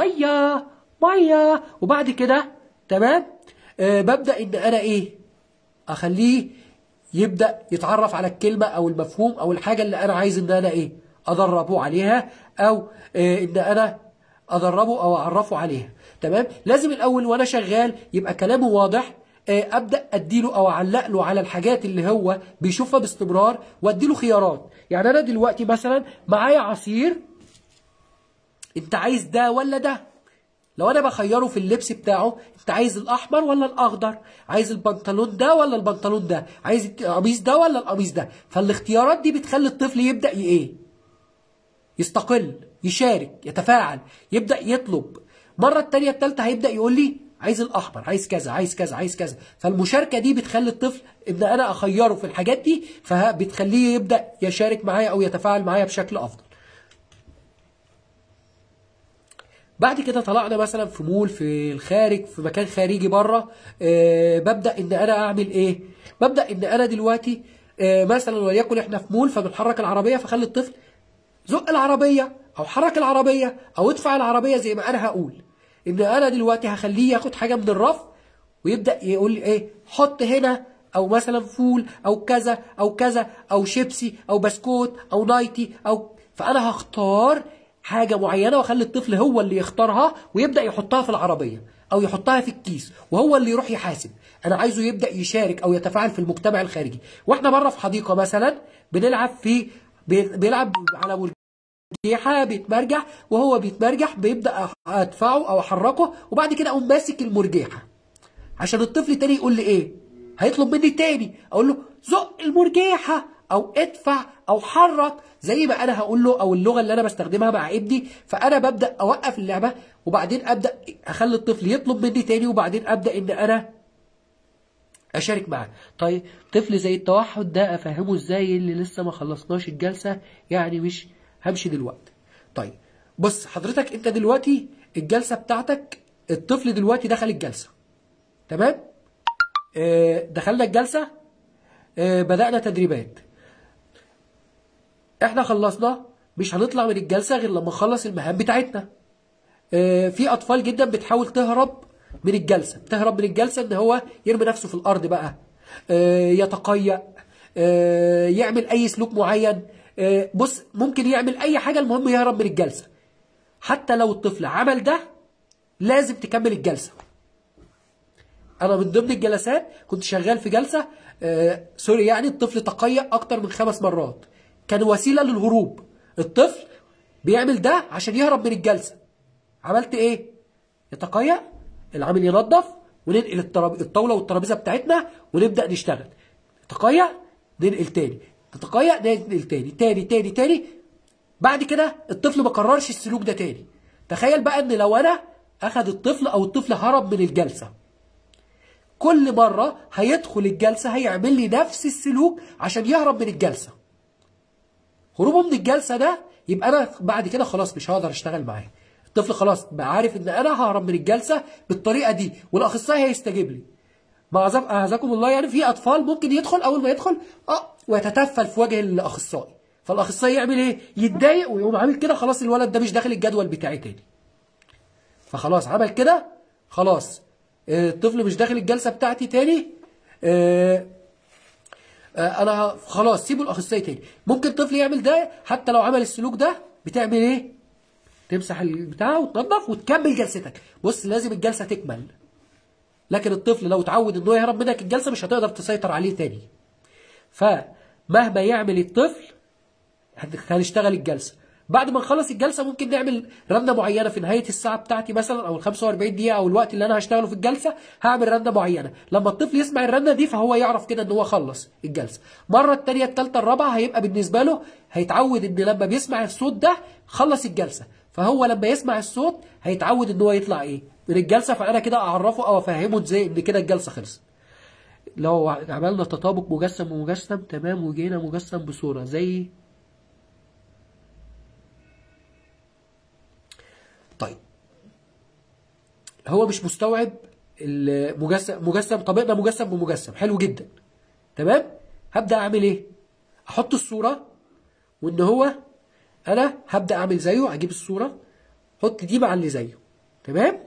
ميه ميه، وبعد كده تمام آه ببدا ان انا ايه اخليه يبدا يتعرف على الكلمه او المفهوم او الحاجه اللي انا عايز ان انا ايه ادربه عليها، او آه ان انا ادربه او اعرفه عليها. تمام؟ لازم الاول وانا شغال يبقى كلامه واضح، آه ابدا اديله او اعلق له على الحاجات اللي هو بيشوفها باستمرار، واديله خيارات. يعني انا دلوقتي مثلا معايا عصير، انت عايز ده ولا ده؟ لو انا بخيره في اللبس بتاعه، انت عايز الاحمر ولا الاخضر؟ عايز البنطلون ده ولا البنطلون ده؟ عايز القميص ده ولا القميص ده؟ فالاختيارات دي بتخلي الطفل يبدا ايه؟ يستقل، يشارك، يتفاعل، يبدا يطلب. مره الثانيه الثالثه هيبدا يقول لي عايز الاحمر، عايز كذا، عايز كذا، عايز كذا. فالمشاركه دي بتخلي الطفل ان انا اخيره في الحاجات دي، فبتخليه يبدا يشارك معايا او يتفاعل معايا بشكل افضل. بعد كده طلعنا مثلا في مول، في الخارج، في مكان خارجي بره، آه ببدا ان انا اعمل ايه؟ ببدا ان انا دلوقتي آه مثلا وليكن احنا في مول فبنحرك العربيه، فخلي الطفل زق العربيه او حرك العربيه او ادفع العربيه، زي ما انا هقول ان انا دلوقتي هخليه ياخد حاجه من الرف ويبدا يقول لي ايه؟ حط هنا، او مثلا فول، او كذا او كذا، او شيبسي او بسكوت او نايتي، او فانا هختار حاجة معينة واخلي الطفل هو اللي يختارها ويبدأ يحطها في العربية أو يحطها في الكيس، وهو اللي يروح يحاسب. أنا عايزه يبدأ يشارك أو يتفاعل في المجتمع الخارجي. وإحنا بره في حديقة مثلا بنلعب في بيلعب على مرجيحة بيتمرجح، وهو بيتمرجح بيبدأ أدفعه أو أحركه، وبعد كده أقوم ماسك المرجيحة عشان الطفل تاني يقول لي إيه؟ هيطلب مني تاني، أقول له زق المرجيحة أو ادفع أو حرك، زي ما انا هقول له او اللغه اللي انا بستخدمها مع ابني. فانا ببدا اوقف اللعبه، وبعدين ابدا اخلي الطفل يطلب مني تاني، وبعدين ابدا ان انا اشارك معاه. طيب طفل زي التوحد ده افهمه ازاي اللي لسه ما خلصناش الجلسه؟ يعني مش همشي دلوقتي. طيب بص حضرتك، انت دلوقتي الجلسه بتاعتك، الطفل دلوقتي دخل الجلسه. تمام؟ آه دخلنا الجلسه، آه بدانا تدريبات، احنا خلصنا، مش هنطلع من الجلسه غير لما نخلص المهام بتاعتنا. اه في اطفال جدا بتحاول تهرب من الجلسه، بتهرب من الجلسه ان هو يرمي نفسه في الارض بقى، اه يتقيأ، اه يعمل اي سلوك معين، اه بص ممكن يعمل اي حاجه، المهم يهرب من الجلسه. حتى لو الطفل عمل ده لازم تكمل الجلسه. انا من ضمن الجلسات كنت شغال في جلسه، اه سوري يعني الطفل تقيأ اكتر من خمس مرات، كان وسيلة للهروب. الطفل بيعمل ده عشان يهرب من الجلسة. عملت ايه؟ يتقيأ، العامل ينظف، وننقل الطاولة والترابيزة بتاعتنا ونبدأ نشتغل. يتقيأ، ننقل تاني، يتقيأ، ننقل تاني، تاني تاني تاني. بعد كده الطفل ما كررش السلوك ده تاني. تخيل بقى ان لو انا اخذ الطفل او الطفل هرب من الجلسة، كل مرة هيدخل الجلسة هيعمل لي نفس السلوك عشان يهرب من الجلسة. هروبه من الجلسه ده يبقى انا بعد كده خلاص مش هقدر اشتغل معاه. الطفل خلاص بقى عارف ان انا ههرب من الجلسه بالطريقه دي، والاخصائي هيستجيب لي. معذب اعزكم الله، يعني في اطفال ممكن يدخل اول ما يدخل اه ويتتفل في وجه الاخصائي، فالاخصائي يعمل ايه؟ يتضايق ويقوم عامل كده، خلاص الولد ده مش داخل الجدول بتاعي تاني. فخلاص عمل كده، خلاص الطفل مش داخل الجلسه بتاعتي تاني، اه انا خلاص سيبه الاخصائي تاني. ممكن طفل يعمل ده، حتى لو عمل السلوك ده بتعمل ايه؟ تمسح البتاع وتنظف وتكمل جلستك. بص لازم الجلسه تكمل، لكن الطفل لو اتعود انه يهرب منك الجلسه مش هتقدر تسيطر عليه تاني. فمهما يعمل الطفل هنشتغل الجلسه. بعد ما نخلص الجلسه ممكن نعمل رنه معينه في نهايه الساعه بتاعتي مثلا، او ال خمسة وأربعين دقيقه، او الوقت اللي انا هشتغله في الجلسه هعمل رنه معينه. لما الطفل يسمع الرنه دي فهو يعرف كده ان هو خلص الجلسه. مره الثانيه الثالثه الرابعه هيبقى بالنسبه له هيتعود ان لما بيسمع الصوت ده خلص الجلسه، فهو لما يسمع الصوت هيتعود ان هو يطلع ايه؟ من الجلسه. فانا كده اعرفه او افهمه ازاي ان كده الجلسه خلصت. لو عملنا تطابق مجسم ومجسم تمام وجينا مجسم بصوره زي طيب هو مش مستوعب المجسم مجسم طبقنا مجسم بمجسم حلو جدا تمام. هبدا اعمل ايه؟ احط الصوره وان هو انا هبدا اعمل زيه، اجيب الصوره احط دي مع اللي زيه تمام.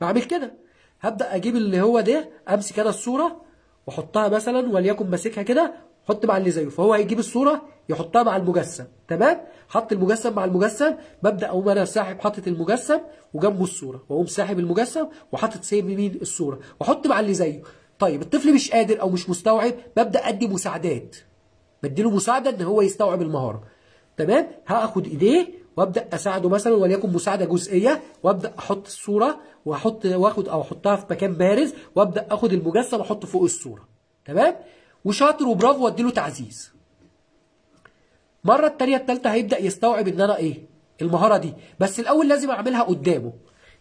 بعمل كده هبدا اجيب اللي هو ده، امسك انا الصوره واحطها مثلا وليكن ماسكها كده احط مع اللي زيه، فهو هيجيب الصوره يحطها مع المجسم تمام. حط المجسم مع المجسم، ببدا اقوم انا ساحب حاطط المجسم وجنبه الصوره، واقوم ساحب المجسم وحاطط سايب يمين الصوره واحط مع اللي زيه. طيب الطفل مش قادر او مش مستوعب، ببدا ادي مساعدات، بديله مساعده ان هو يستوعب المهاره تمام. هاخد ايديه وابدا اساعده مثلا وليكن مساعده جزئيه، وابدا احط الصوره واحط واخد او احطها في مكان بارز، وابدا اخد المجسم احطه فوق الصوره تمام. وشاطر وبرافو واديله تعزيز. مره الثانيه الثالثه هيبدا يستوعب ان انا ايه؟ المهاره دي، بس الاول لازم اعملها قدامه.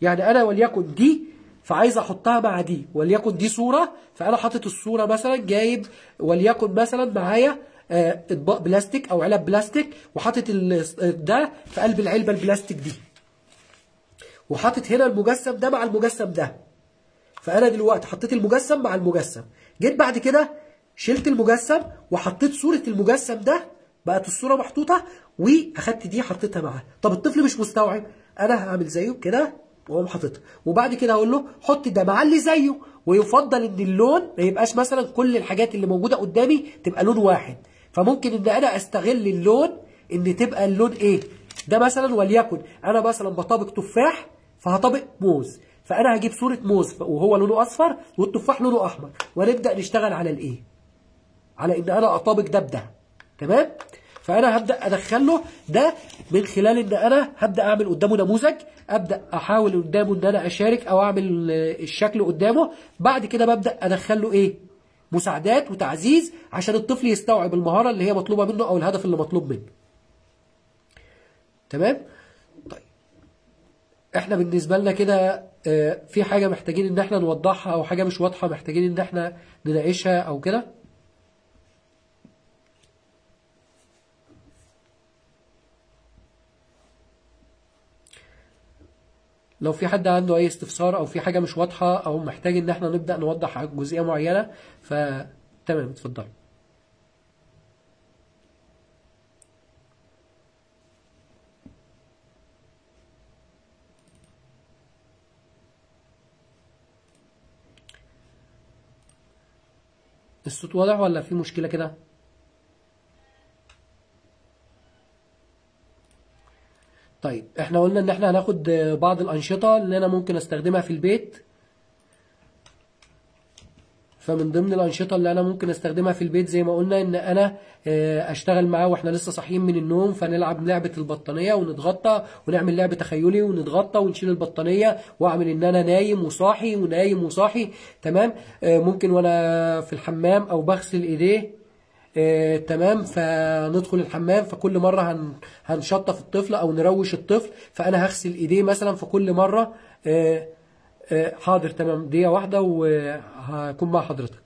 يعني انا وليكن دي فعايز احطها مع دي، وليكن دي صوره فانا حاطط الصوره مثلا، جايب وليكن مثلا معايا اطباق بلاستيك او علب بلاستيك وحاطط ده في قلب العلبه البلاستيك دي، وحاطط هنا المجسم ده مع المجسم ده. فانا دلوقتي حطيت المجسم مع المجسم، جيت بعد كده شلت المجسم وحطيت صوره المجسم ده، بقت الصوره محطوطه واخدت دي حطيتها معاه. طب الطفل مش مستوعب، انا هعمل زيه كده واقوم حاططها، وبعد كده هقول له حط ده مع اللي زيه. ويفضل ان اللون ما يبقاش مثلا كل الحاجات اللي موجوده قدامي تبقى لون واحد، فممكن ان انا استغل اللون ان تبقى اللون ايه؟ ده مثلا وليكن انا مثلا بطابق تفاح فهطابق موز، فانا هجيب صوره موز وهو لونه اصفر والتفاح لونه احمر، ونبدا نشتغل على الايه؟ على ان انا اطابق ده بده تمام؟ فانا هبدا ادخله ده من خلال ان انا هبدا اعمل قدامه نموذج، ابدا احاول قدامه ان انا اشارك او اعمل الشكل قدامه، بعد كده ببدا ادخله ايه؟ مساعدات وتعزيز عشان الطفل يستوعب المهارة اللي هي مطلوبة منه أو الهدف اللي مطلوب منه. تمام؟ طيب احنا بالنسبة لنا كده في حاجة محتاجين إن احنا نوضحها أو حاجة مش واضحة محتاجين إن احنا نناقشها أو كده؟ لو في حد عنده اي استفسار او في حاجه مش واضحه او محتاج ان احنا نبدا نوضح جزئيه معينه فتمام اتفضلي. الصوت واضح ولا في مشكله كده؟ طيب احنا قلنا ان احنا هناخد بعض الانشطه اللي انا ممكن استخدمها في البيت. فمن ضمن الانشطه اللي انا ممكن استخدمها في البيت زي ما قلنا ان انا اشتغل معاه واحنا لسه صاحيين من النوم، فنلعب لعبه البطانيه ونتغطى، ونعمل لعبه تخيلي ونتغطى ونشيل البطانيه، واعمل ان انا نايم وصاحي ونايم وصاحي تمام. ممكن وانا في الحمام او بغسل ايديه آه، تمام، فندخل الحمام فكل مره هن هنشطف الطفل او نروش الطفل، فانا هغسل ايديه مثلا فكل مره آه، آه، حاضر تمام دقيقه واحده وهكون مع حضرتك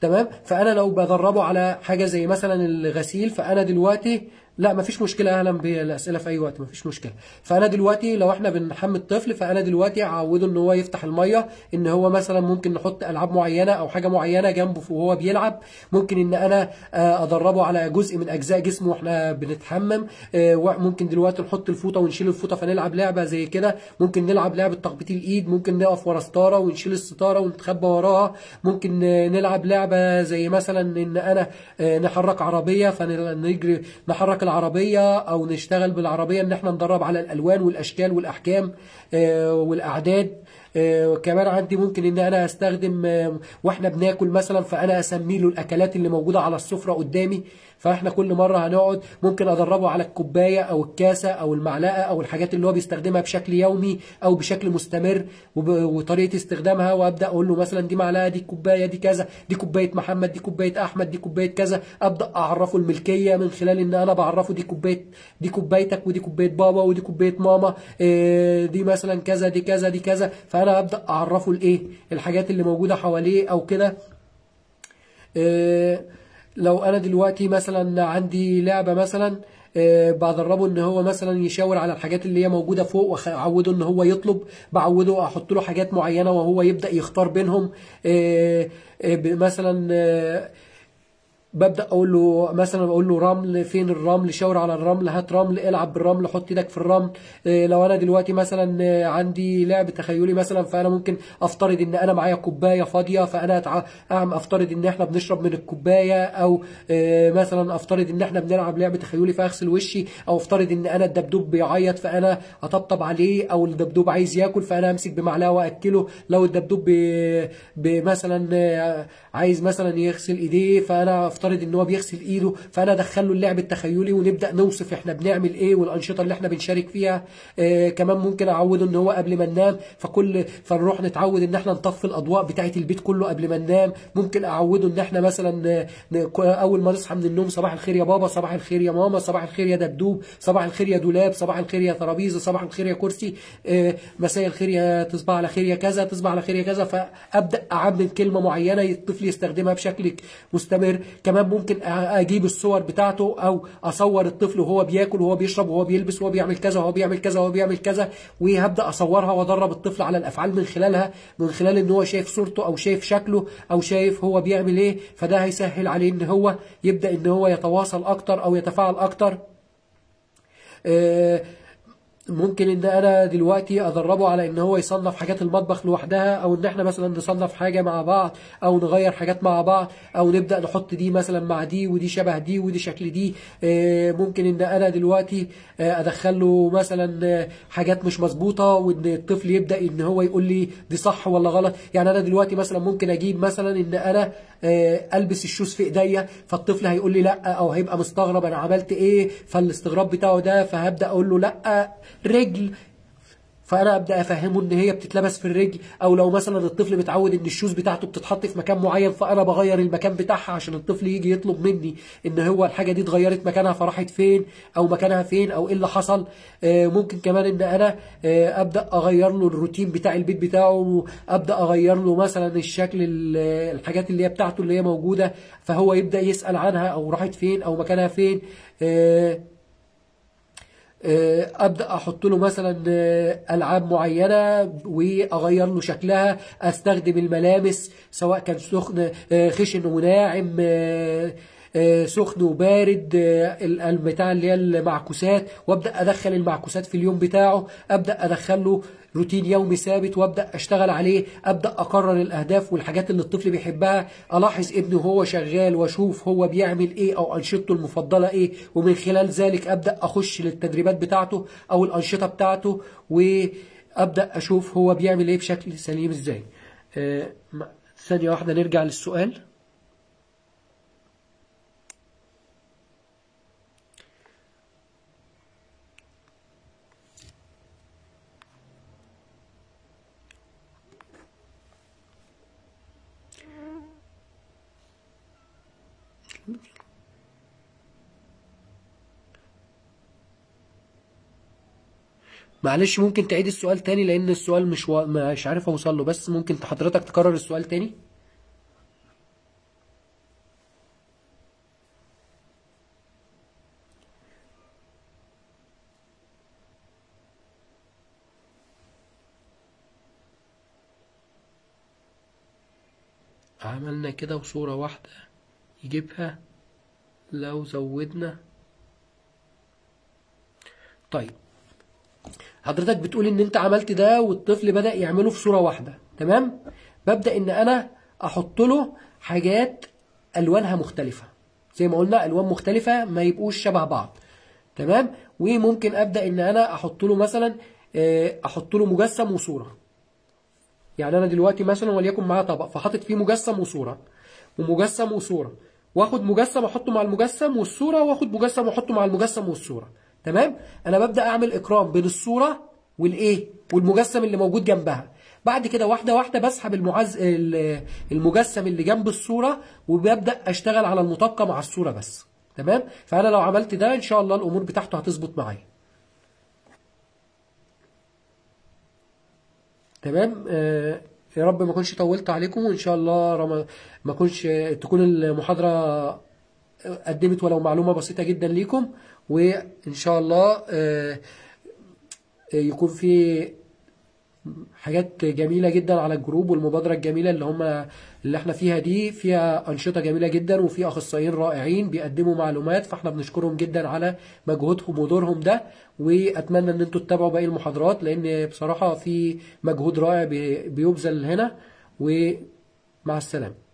تمام. فانا لو بدربه على حاجه زي مثلا الغسيل، فانا دلوقتي لا ما فيش مشكله، اهلا بالاسئله في اي وقت ما فيش مشكله. فانا دلوقتي لو احنا بنحمي الطفل، فانا دلوقتي اعوده ان هو يفتح الميه، ان هو مثلا ممكن نحط العاب معينه او حاجه معينه جنبه وهو بيلعب، ممكن ان انا ادربه على جزء من اجزاء جسمه واحنا بنتحمم، ممكن دلوقتي نحط الفوطه ونشيل الفوطه فنلعب لعبه زي كده، ممكن نلعب لعبه تخبيط الايد، ممكن نقف ورا ستاره ونشيل الستاره ونتخبى وراها، ممكن نلعب لعبه زي مثلا ان انا نحرك عربيه فنجري نحرك العربيه، او نشتغل بالعربيه ان احنا ندرب على الالوان والاشكال والاحجام والاعداد. كمان عندي ممكن ان انا استخدم واحنا بناكل مثلا، فانا اسمي له الاكلات اللي موجوده على السفره قدامي، فاحنا كل مره هنقعد ممكن ادربه على الكوبايه او الكاسه او المعلقه او الحاجات اللي هو بيستخدمها بشكل يومي او بشكل مستمر وطريقه استخدامها، وابدا اقول له مثلا دي معلقه، دي كوبايه، دي كذا، دي كوبايه محمد، دي كوبايه احمد، دي كوبايه كذا. ابدا اعرفه الملكيه من خلال ان انا بعرفه دي كوبايه، دي كوبايتك، ودي كوبايه بابا، ودي كوبايه ماما، دي مثلا كذا، دي كذا، دي كذا. فانا ابدا اعرفه الايه الحاجات اللي موجوده حواليه او كده. إيه لو انا دلوقتي مثلا عندي لعبه مثلا بدربه ان هو مثلا يشاور على الحاجات اللي هي موجوده فوق، واعوده ان هو يطلب، بعوده احط له حاجات معينه وهو يبدا يختار بينهم. إيه إيه مثلا إيه ببدا اقول له مثلا، بقول له رمل، فين الرمل؟ شاور على الرمل، هات رمل، العب بالرمل، حط ايدك في الرمل. إيه لو انا دلوقتي مثلا عندي لعب تخيلي مثلا، فانا ممكن افترض ان انا معايا كوبايه فاضيه، فانا افترض ان احنا بنشرب من الكوبايه، او إيه مثلا افترض ان احنا بنلعب لعب تخيلي فاغسل وشي، او افترض ان انا الدبدوب بيعيط فانا اطبطب عليه، او الدبدوب عايز ياكل فانا امسك بمعلقه واكله. لو الدبدوب مثلا عايز مثلا يغسل ايديه، فانا افترض ان هو بيغسل ايده، فانا ادخله اللعب التخيلي ونبدا نوصف احنا بنعمل ايه والانشطه اللي احنا بنشارك فيها. آه كمان ممكن اعوده ان هو قبل ما ننام، فكل فنروح نتعود ان احنا نطفي الاضواء بتاعه البيت كله قبل ما ننام. ممكن اعوده ان احنا مثلا اول ما نصحى من النوم صباح الخير يا بابا، صباح الخير يا ماما، صباح الخير يا دبدوب، صباح الخير يا دولاب، صباح الخير يا ترابيزه، صباح الخير يا كرسي، آه مساء الخير يا تصبح على خير يا كذا، تصبح على خير يا كذا. فابدا اعمم كلمه معينه الطفل يستخدمها بشكل مستمر. كمان ممكن اجيب الصور بتاعته، او اصور الطفل وهو بياكل وهو بيشرب وهو بيلبس وهو بيعمل كذا وهو بيعمل كذا وهو بيعمل كذا، وهبدا اصورها وادرب الطفل على الافعال من خلالها، من خلال ان هو شايف صورته او شايف شكله او شايف هو بيعمل ايه. فده هيسهل عليه ان هو يبدا ان هو يتواصل اكتر او يتفاعل اكتر. آه ممكن ان انا دلوقتي ادربه على ان هو يصنف حاجات المطبخ لوحدها، او ان احنا مثلا نصنف حاجه مع بعض، او نغير حاجات مع بعض، او نبدا نحط دي مثلا مع دي، ودي شبه دي، ودي شكل دي. ممكن ان انا دلوقتي ادخله مثلا حاجات مش مظبوطه، وان الطفل يبدا ان هو يقول لي دي صح ولا غلط. يعني انا دلوقتي مثلا ممكن اجيب مثلا ان انا البس الشوز في ايديا، فالطفل هيقول لي لا، او هيبقى مستغرب انا عملت ايه، فالاستغراب بتاعه ده، فهبدا اقول له لا رجل، فانا ابدا افهمه ان هي بتتلبس في الرجل. او لو مثلا الطفل متعود ان الشوز بتاعته بتتحط في مكان معين، فانا بغير المكان بتاعها عشان الطفل يجي يطلب مني ان هو الحاجه دي اتغيرت مكانها، فراحت فين، او مكانها فين، او ايه اللي حصل. ممكن كمان ان انا ابدا اغير له الروتين بتاع البيت بتاعه، ابدا اغير له مثلا الشكل، الحاجات اللي هي بتاعته اللي هي موجوده، فهو يبدا يسال عنها او راحت فين او مكانها فين. ابدا احط له مثلا العاب معينه واغير له شكلها، استخدم الملامس سواء كان سخن خشن وناعم، سخن وبارد، بتاع اللي هي المعكوسات، وابدا ادخل المعكوسات في اليوم بتاعه، ابدا ادخل له روتين يومي ثابت وابدا اشتغل عليه، ابدا اقرر الاهداف والحاجات اللي الطفل بيحبها، الاحظ ابني وهو شغال واشوف هو بيعمل ايه او انشطته المفضله ايه، ومن خلال ذلك ابدا اخش للتدريبات بتاعته او الانشطه بتاعته، وابدا اشوف هو بيعمل ايه بشكل سليم ازاي. أه ثانيه واحده نرجع للسؤال. معلش ممكن تعيد السؤال تاني، لان السؤال مش و... مش عارف اوصل له، بس ممكن حضرتك تكرر السؤال تاني؟ عملنا كده وصورة واحدة يجيبها لو زودنا. طيب حضرتك بتقول ان انت عملت ده والطفل بدأ يعمله في صورة واحدة، تمام؟ ببدأ ان انا احط له حاجات الوانها مختلفة زي ما قلنا، الوان مختلفة ما يبقوش شبه بعض، تمام؟ وممكن ابدأ ان انا احط له مثلا احط له مجسم وصورة. يعني انا دلوقتي مثلا وليكن معايا طبق فحاطط فيه مجسم وصورة ومجسم وصورة، واخد مجسم احطه مع المجسم والصورة، واخد مجسم احطه مع المجسم والصورة، تمام؟ انا ببدأ اعمل اقرام بين الصورة والايه؟ والمجسم اللي موجود جنبها. بعد كده واحدة واحدة بسحب المعز... المجسم اللي جنب الصورة وببدأ اشتغل على المطابقة مع الصورة بس، تمام؟ فانا لو عملت ده ان شاء الله الامور بتاعته هتظبط معايا. تمام؟ آه يا رب ما اكونش طولت عليكم، وان شاء الله رم... ما اكونش تكون المحاضرة قدمت ولو معلومة بسيطة جدا ليكم، وان شاء الله آه يكون في حاجات جميلة جدا على الجروب والمبادرة الجميلة اللي هم اللي احنا فيها دي، فيها أنشطة جميلة جدا وفي أخصائيين رائعين بيقدموا معلومات، فاحنا بنشكرهم جدا على مجهودهم ودورهم ده، وأتمنى إن انتوا تتابعوا باقي المحاضرات لأن بصراحة في مجهود رائع بيبذل هنا، ومع السلامة.